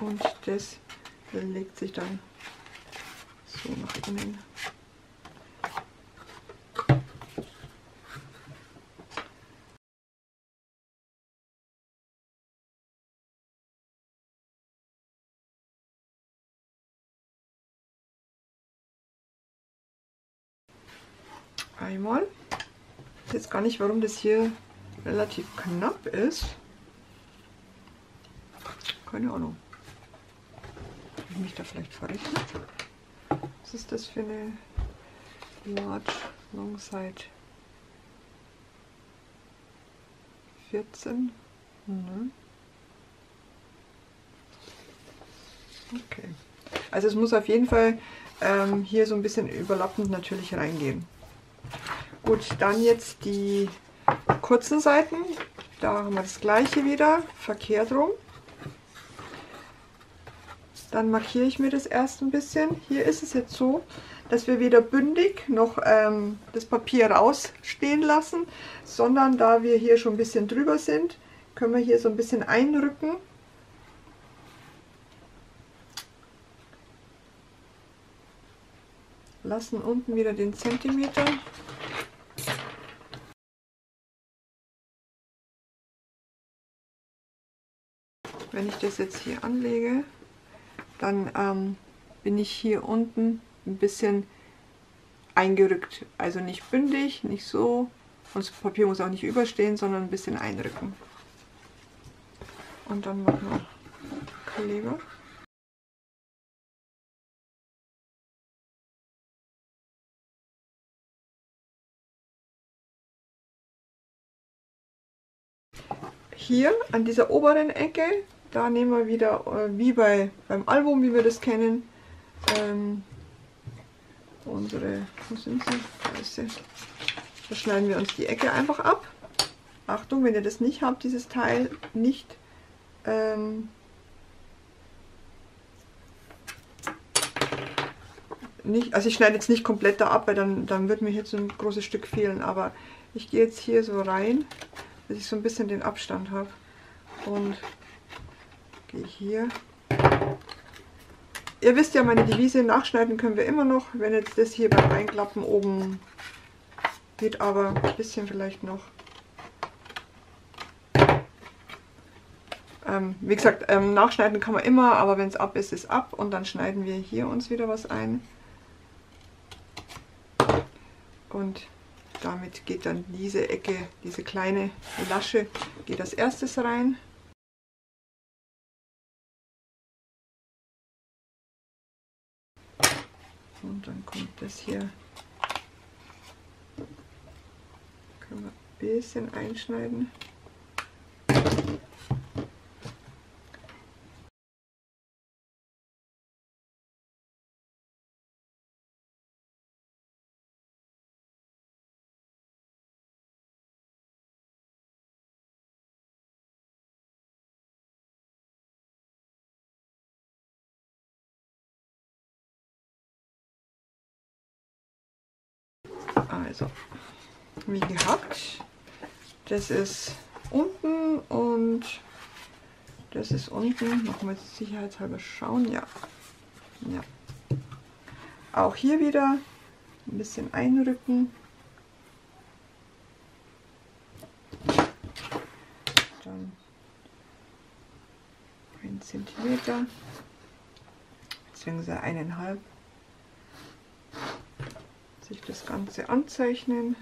Und das legt sich dann so nach innen. Einmal. Ich weiß jetzt gar nicht, warum das hier relativ knapp ist. Keine Ahnung. Habe ich mich da vielleicht verrechnet? Was ist das für eine Large Long Side? 14? Mhm. Okay. Also es muss auf jeden Fall hier so ein bisschen überlappend natürlich reingehen. Gut, dann jetzt die kurzen Seiten. Da haben wir das gleiche wieder, verkehrt rum. Dann markiere ich mir das erst ein bisschen. Hier ist es jetzt so, dass wir weder bündig noch das Papier rausstehen lassen, sondern da wir hier schon ein bisschen drüber sind, können wir hier so ein bisschen einrücken. Lassen unten wieder den Zentimeter. Wenn ich das jetzt hier anlege, dann bin ich hier unten ein bisschen eingerückt. Also nicht bündig, nicht so. Und das Papier muss auch nicht überstehen, sondern ein bisschen einrücken. Und dann machen wir Kleber. Hier an dieser oberen Ecke, da nehmen wir wieder, wie beim Album, wie wir das kennen, unsere, wo sind sie? Da schneiden wir uns die Ecke einfach ab. Achtung, wenn ihr das nicht habt, dieses Teil nicht also ich schneide jetzt nicht komplett da ab, weil dann wird mir jetzt ein großes Stück fehlen, aber ich gehe jetzt hier so rein, dass ich so ein bisschen den Abstand habe und hier. Ihr wisst ja, meine Devise, nachschneiden können wir immer noch, wenn jetzt das hier beim Einklappen oben geht, aber ein bisschen vielleicht noch. Wie gesagt, nachschneiden kann man immer, aber wenn es ab ist, ist ab und dann schneiden wir hier uns wieder was ein. Und damit geht dann diese Ecke, diese kleine Lasche, geht als erstes rein. Und dann kommt das hier, können wir ein bisschen einschneiden. also wie gehackt. Das ist unten und das ist unten. Machen wir jetzt sicherheitshalber schauen. Ja. Ja. Auch hier wieder ein bisschen einrücken. Dann 1 cm bzw. 1,5 cm. Sich das Ganze anzeichnen.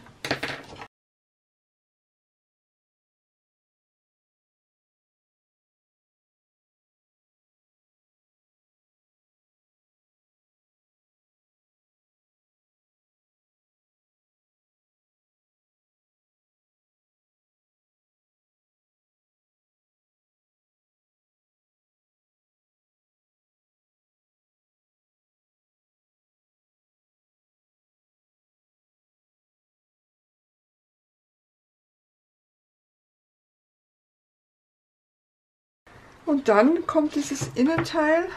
Und dann kommt dieses Innenteil.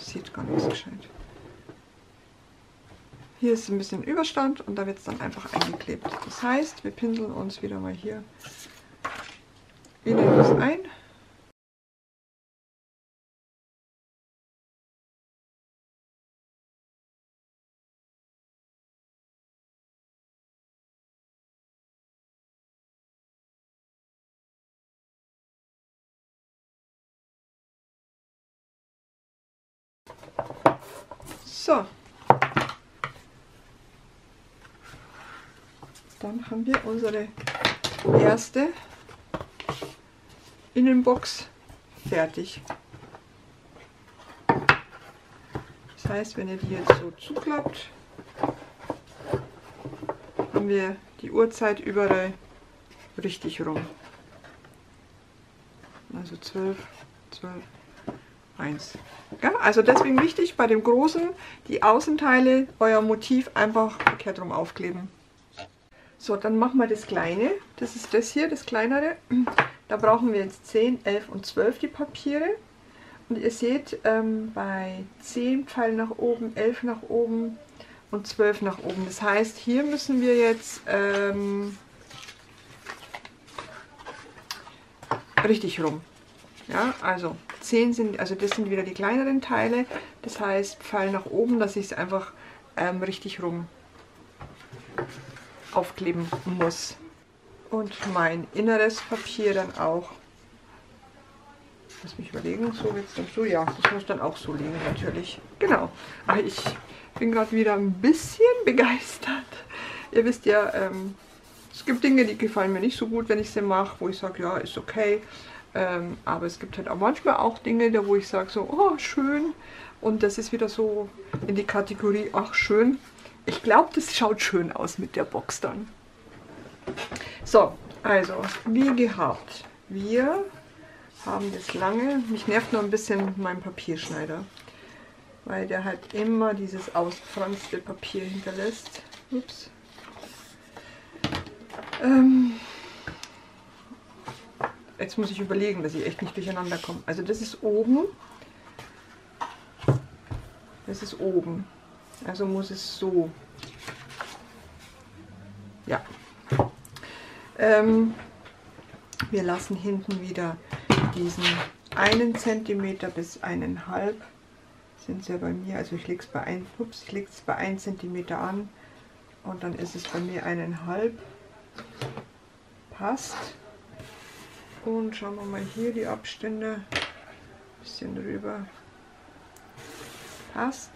Sieht gar nicht so gescheit. Hier ist ein bisschen Überstand und da wird es dann einfach eingeklebt. Das heißt, wir pinseln uns wieder mal hier innen das ein. So, dann haben wir unsere erste Innenbox fertig. Das heißt, wenn ihr die jetzt so zuklappt, haben wir die Uhrzeit überall richtig rum. Also 12, 12. 1. Ja, also deswegen wichtig bei dem großen, die Außenteile, euer Motiv einfach verkehrt rum aufkleben. So, dann machen wir das kleine. Das ist das hier, das kleinere. Da brauchen wir jetzt 10, 11 und 12 die Papiere. Und ihr seht, bei 10 Pfeil nach oben, 11 nach oben und 12 nach oben. Das heißt, hier müssen wir jetzt richtig rum. Ja, also 10 sind, also das sind wieder die kleineren Teile, das heißt Pfeil nach oben, dass ich es einfach richtig rum aufkleben muss. Und mein inneres Papier dann auch, lass mich überlegen, so wird es dann so, ja, das muss dann auch so liegen natürlich. Genau, aber ich bin gerade wieder ein bisschen begeistert. Ihr wisst ja, es gibt Dinge, die gefallen mir nicht so gut, wenn ich sie mache, wo ich sage, ja, ist okay. Aber es gibt halt auch manchmal auch Dinge, da wo ich sage so, oh schön, und das ist wieder so in die Kategorie, ach schön. Ich glaube, das schaut schön aus mit der Box dann. So, also wie gehabt, wir haben das lange, mich nervt nur ein bisschen mein Papierschneider, weil der halt immer dieses ausgefranste Papier hinterlässt. Ups. Jetzt muss ich überlegen, dass ich echt nicht durcheinander komme. Also das ist oben. Das ist oben. Also muss es so. Ja. Wir lassen hinten wieder diesen 1 cm bis 1,5 cm. Sind es ja bei mir. Also ich lege es bei 1 cm an. Und dann ist es bei mir 1,5 cm. Passt. Und schauen wir mal hier die Abstände, ein bisschen drüber, passt.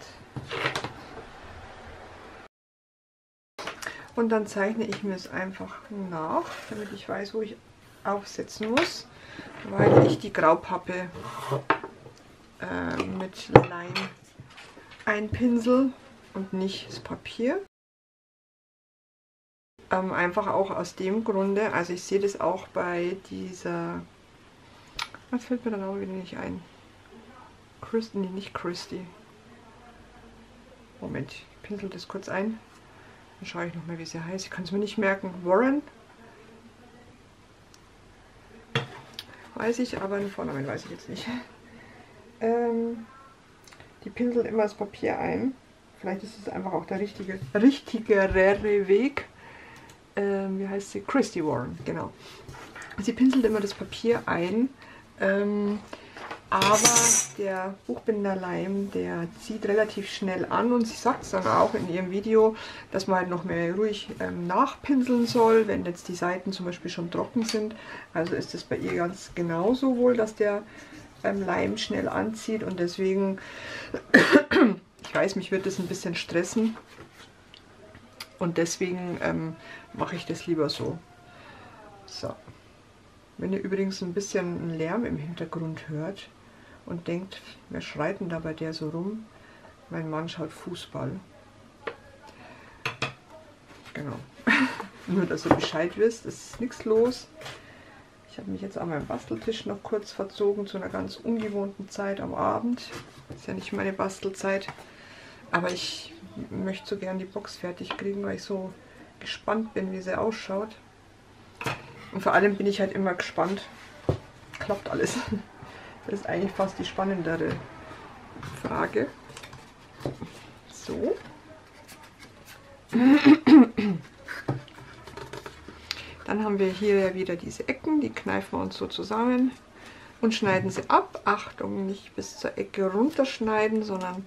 Und dann zeichne ich mir es einfach nach, damit ich weiß, wo ich aufsetzen muss, weil ich die Graupappe mit Leim einpinsel und nicht das Papier. Einfach auch aus dem Grunde, also ich sehe das auch bei dieser, was fällt mir dann auch wieder nicht ein, Kristy, nee, nicht Kristy, Moment, ich pinsel das kurz ein, dann schaue ich nochmal, wie sie heißt, ich kann es mir nicht merken, Warren, weiß ich, aber den Vornamen weiß ich jetzt nicht. die Pinsel immer das Papier ein. Vielleicht ist es einfach auch der richtigere Weg. Wie heißt sie? Kristy Warren, genau. Sie pinselt immer das Papier ein, aber der Buchbinderleim, der zieht relativ schnell an, und sie sagt es dann auch in ihrem Video, dass man halt noch mehr ruhig nachpinseln soll, wenn jetzt die Seiten zum Beispiel schon trocken sind. Also ist es bei ihr ganz genauso wohl, dass der Leim schnell anzieht, und deswegen, ich weiß, mich wird das ein bisschen stressen, und deswegen mache ich das lieber so. So. Wenn ihr übrigens ein bisschen Lärm im Hintergrund hört und denkt, wer schreit denn da bei der so rum? Mein Mann schaut Fußball. Genau. Nur, dass ihr Bescheid wisst, es ist nichts los. Ich habe mich jetzt an meinem Basteltisch noch kurz verzogen, zu einer ganz ungewohnten Zeit am Abend. Ist ja nicht meine Bastelzeit. Aber ich möchte so gern die Box fertig kriegen, weil ich so gespannt bin, wie sie ausschaut. Und vor allem bin ich halt immer gespannt, klappt alles. Das ist eigentlich fast die spannendere Frage. So. Dann haben wir hier ja wieder diese Ecken, die kneifen wir uns so zusammen und schneiden sie ab. Achtung, nicht bis zur Ecke runterschneiden, sondern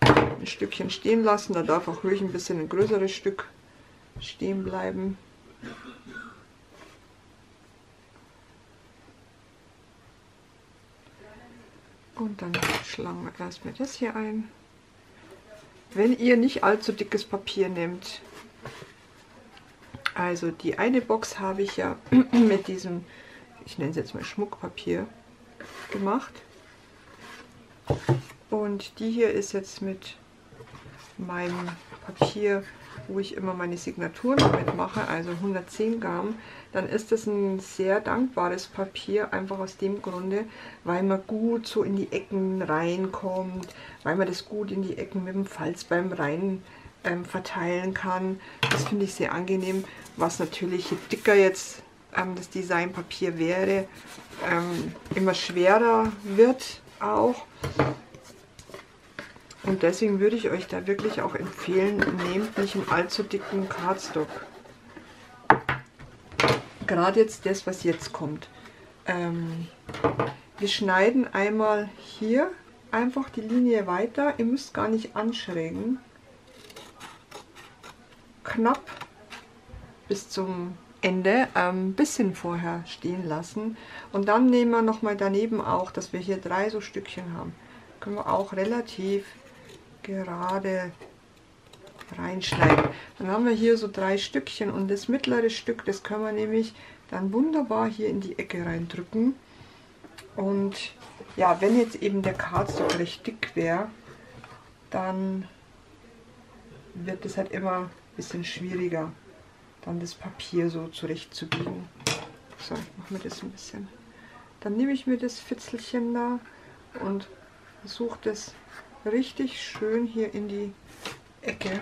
ein Stückchen stehen lassen. Da darf auch ruhig ein bisschen ein größeres Stück stehen bleiben. Und dann schlagen wir erstmal das hier ein. Wenn ihr nicht allzu dickes Papier nehmt. Also die eine Box habe ich ja mit diesem, ich nenne es jetzt mal Schmuckpapier, gemacht. Und die hier ist jetzt mit meinem Papier, wo ich immer meine Signaturen damit mache, also 110 Gramm, dann ist das ein sehr dankbares Papier, einfach aus dem Grunde, weil man gut so in die Ecken reinkommt, weil man das gut in die Ecken mit dem Falz beim Rein verteilen kann. Das finde ich sehr angenehm, was natürlich, je dicker jetzt das Designpapier wäre, immer schwerer wird auch. Und deswegen würde ich euch da wirklich auch empfehlen, nehmt nicht einen allzu dicken Cardstock. Gerade jetzt das, was jetzt kommt. Wir schneiden einmal hier einfach die Linie weiter. Ihr müsst gar nicht anschrägen. Knapp bis zum Ende, ein bisschen vorher stehen lassen. Und dann nehmen wir nochmal daneben auch, dass wir hier drei so Stückchen haben. Können wir auch relativ gerade reinschneiden. Dann haben wir hier so drei Stückchen, und das mittlere Stück, das können wir nämlich dann wunderbar hier in die Ecke reindrücken. Und ja, wenn jetzt eben der Cardstock recht dick wäre, dann wird es halt immer ein bisschen schwieriger, dann das Papier so zurechtzubiegen. So, ich mache mir das ein bisschen. Dann nehme ich mir das Fitzelchen da und versuche das richtig schön hier in die Ecke,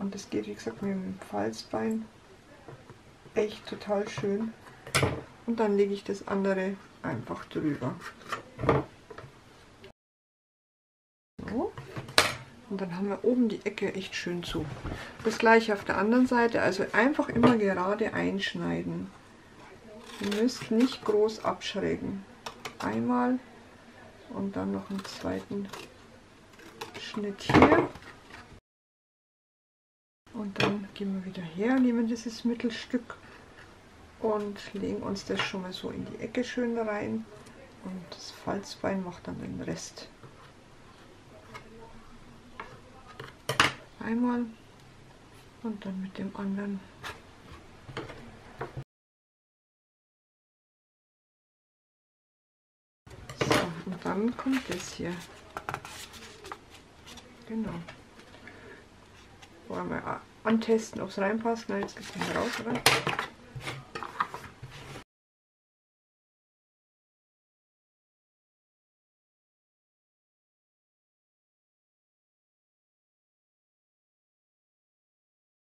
und das geht, wie gesagt, mit dem Falzbein echt total schön, und dann lege ich das andere einfach drüber, so. Und dann haben wir oben die Ecke echt schön zu. Das gleiche auf der anderen Seite, also einfach immer gerade einschneiden, ihr müsst nicht groß abschrägen, einmal und dann noch einen zweiten Schnitt hier, und dann gehen wir wieder her, nehmen dieses Mittelstück und legen uns das schon mal so in die Ecke schön rein, und das Falzbein macht dann den Rest. Einmal und dann mit dem anderen. Dann kommt das hier. Genau. Wollen wir antesten, ob es reinpasst. Nein, jetzt geht es nicht raus, oder?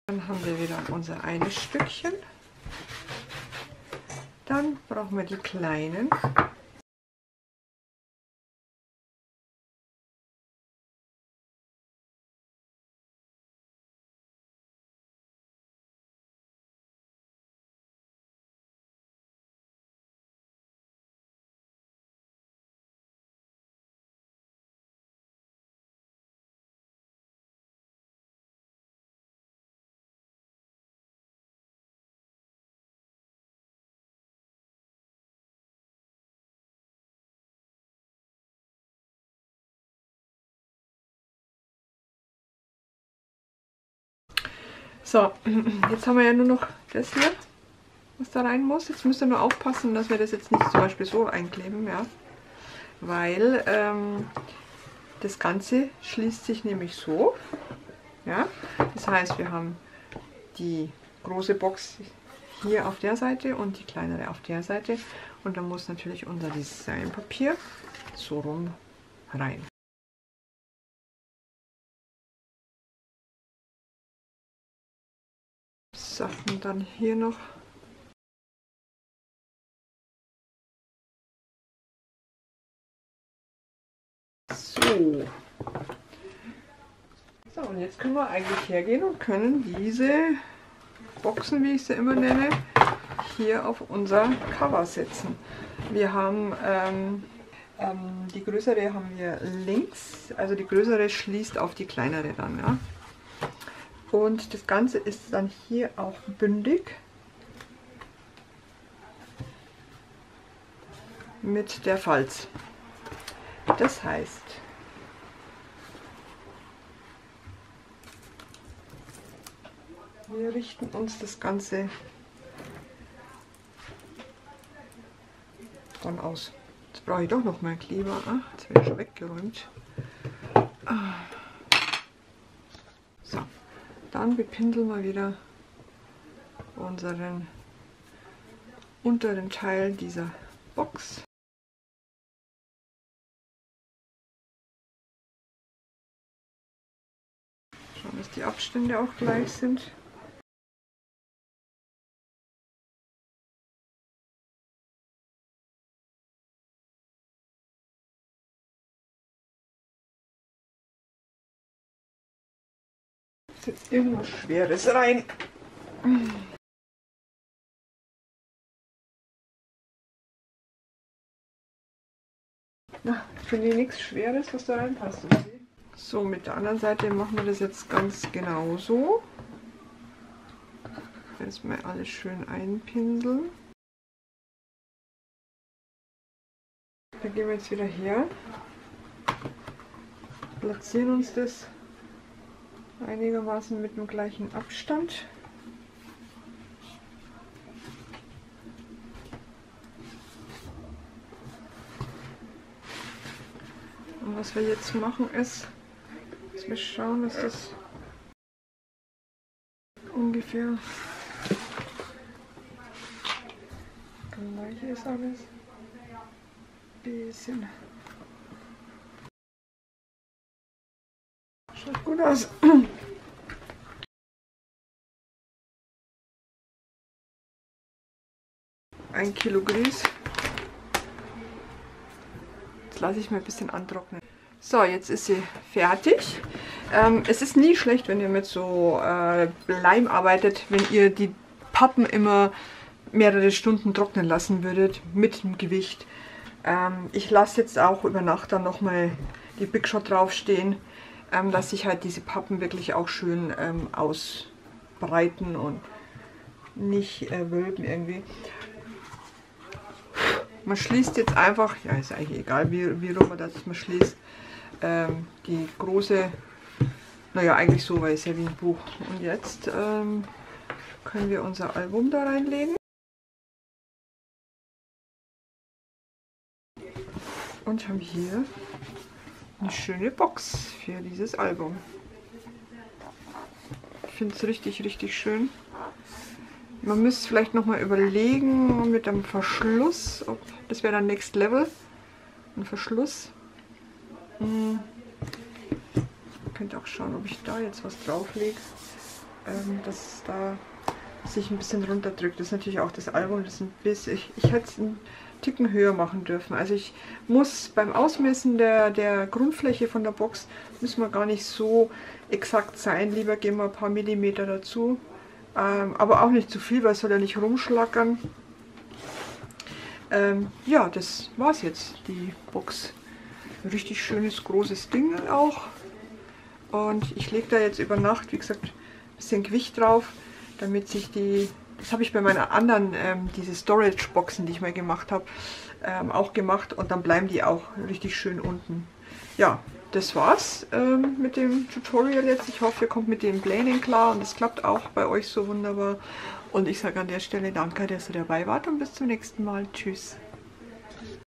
Dann haben wir wieder unser eines Stückchen. Dann brauchen wir die kleinen. So, jetzt haben wir ja nur noch das hier, was da rein muss. Jetzt müsst ihr nur aufpassen, dass wir das jetzt nicht zum Beispiel so einkleben, ja. Weil das Ganze schließt sich nämlich so. Ja. Das heißt, wir haben die große Box hier auf der Seite und die kleinere auf der Seite. Und dann muss natürlich unser Designpapier so rum rein. So, und dann hier noch. So. So, und jetzt können wir eigentlich hergehen und können diese Boxen, wie ich sie immer nenne, hier auf unser Cover setzen. Wir haben die größere haben wir links, also die größere schließt auf die kleinere dann, ja. Und das Ganze ist dann hier auch bündig mit der Falz. Das heißt, wir richten uns das Ganze dann aus. Jetzt brauche ich doch noch mal Kleber. Ach, jetzt wird schon weggeräumt. So, dann bepinseln wir wieder unseren unteren Teil dieser Box. Schauen, dass die Abstände auch gleich sind. Ist jetzt irgendwas Schweres rein. Na, ich finde nichts Schweres, was da reinpasst. So, mit der anderen Seite machen wir das jetzt ganz genauso. Erstmal alles schön einpinseln. Da gehen wir jetzt wieder her. Platzieren uns das einigermaßen mit dem gleichen Abstand. Und was wir jetzt machen ist, dass wir schauen, dass das ungefähr gleich ist alles. Bisschen. Schaut gut aus. Ein Kilo Grieß. Jetzt lasse ich mal ein bisschen antrocknen. So, jetzt ist sie fertig. Es ist nie schlecht, wenn ihr mit so Leim arbeitet, wenn ihr die Pappen immer mehrere Stunden trocknen lassen würdet mit dem Gewicht. Ich lasse jetzt auch über Nacht dann nochmal die Big Shot draufstehen, dass sich halt diese Pappen wirklich auch schön ausbreiten und nicht wölben irgendwie. Man schließt jetzt einfach, ja, ist eigentlich egal, wie rum man das man schließt, die große, naja, eigentlich so, weil es ja wie ein Buch. Und jetzt können wir unser Album da reinlegen. Und haben hier eine schöne Box für dieses Album. Ich finde es richtig, richtig schön. Man müsste vielleicht nochmal überlegen mit einem Verschluss, ob das wäre dann Next Level, ein Verschluss. Ich könnte auch schauen, ob ich da jetzt was drauflege, dass da sich ein bisschen runterdrückt. Das ist natürlich auch das Album, das ist ein bisschen, ich hätte es einen Ticken höher machen dürfen. Also ich muss beim Ausmessen der Grundfläche von der Box, müssen wir gar nicht so exakt sein, lieber gehen wir ein paar Millimeter dazu. Aber auch nicht zu viel, weil es soll ja nicht rumschlackern. Ja, das war's jetzt, die Box. Ein richtig schönes, großes Ding auch. Und ich lege da jetzt über Nacht, wie gesagt, ein bisschen Gewicht drauf, damit sich die... Das habe ich bei meiner anderen, diese Storage-Boxen, die ich mal gemacht habe, auch gemacht. Und dann bleiben die auch richtig schön unten. Ja, das war's mit dem Tutorial jetzt. Ich hoffe, ihr kommt mit dem Planing klar und es klappt auch bei euch so wunderbar. Und ich sage an der Stelle danke, dass ihr dabei wart und bis zum nächsten Mal. Tschüss.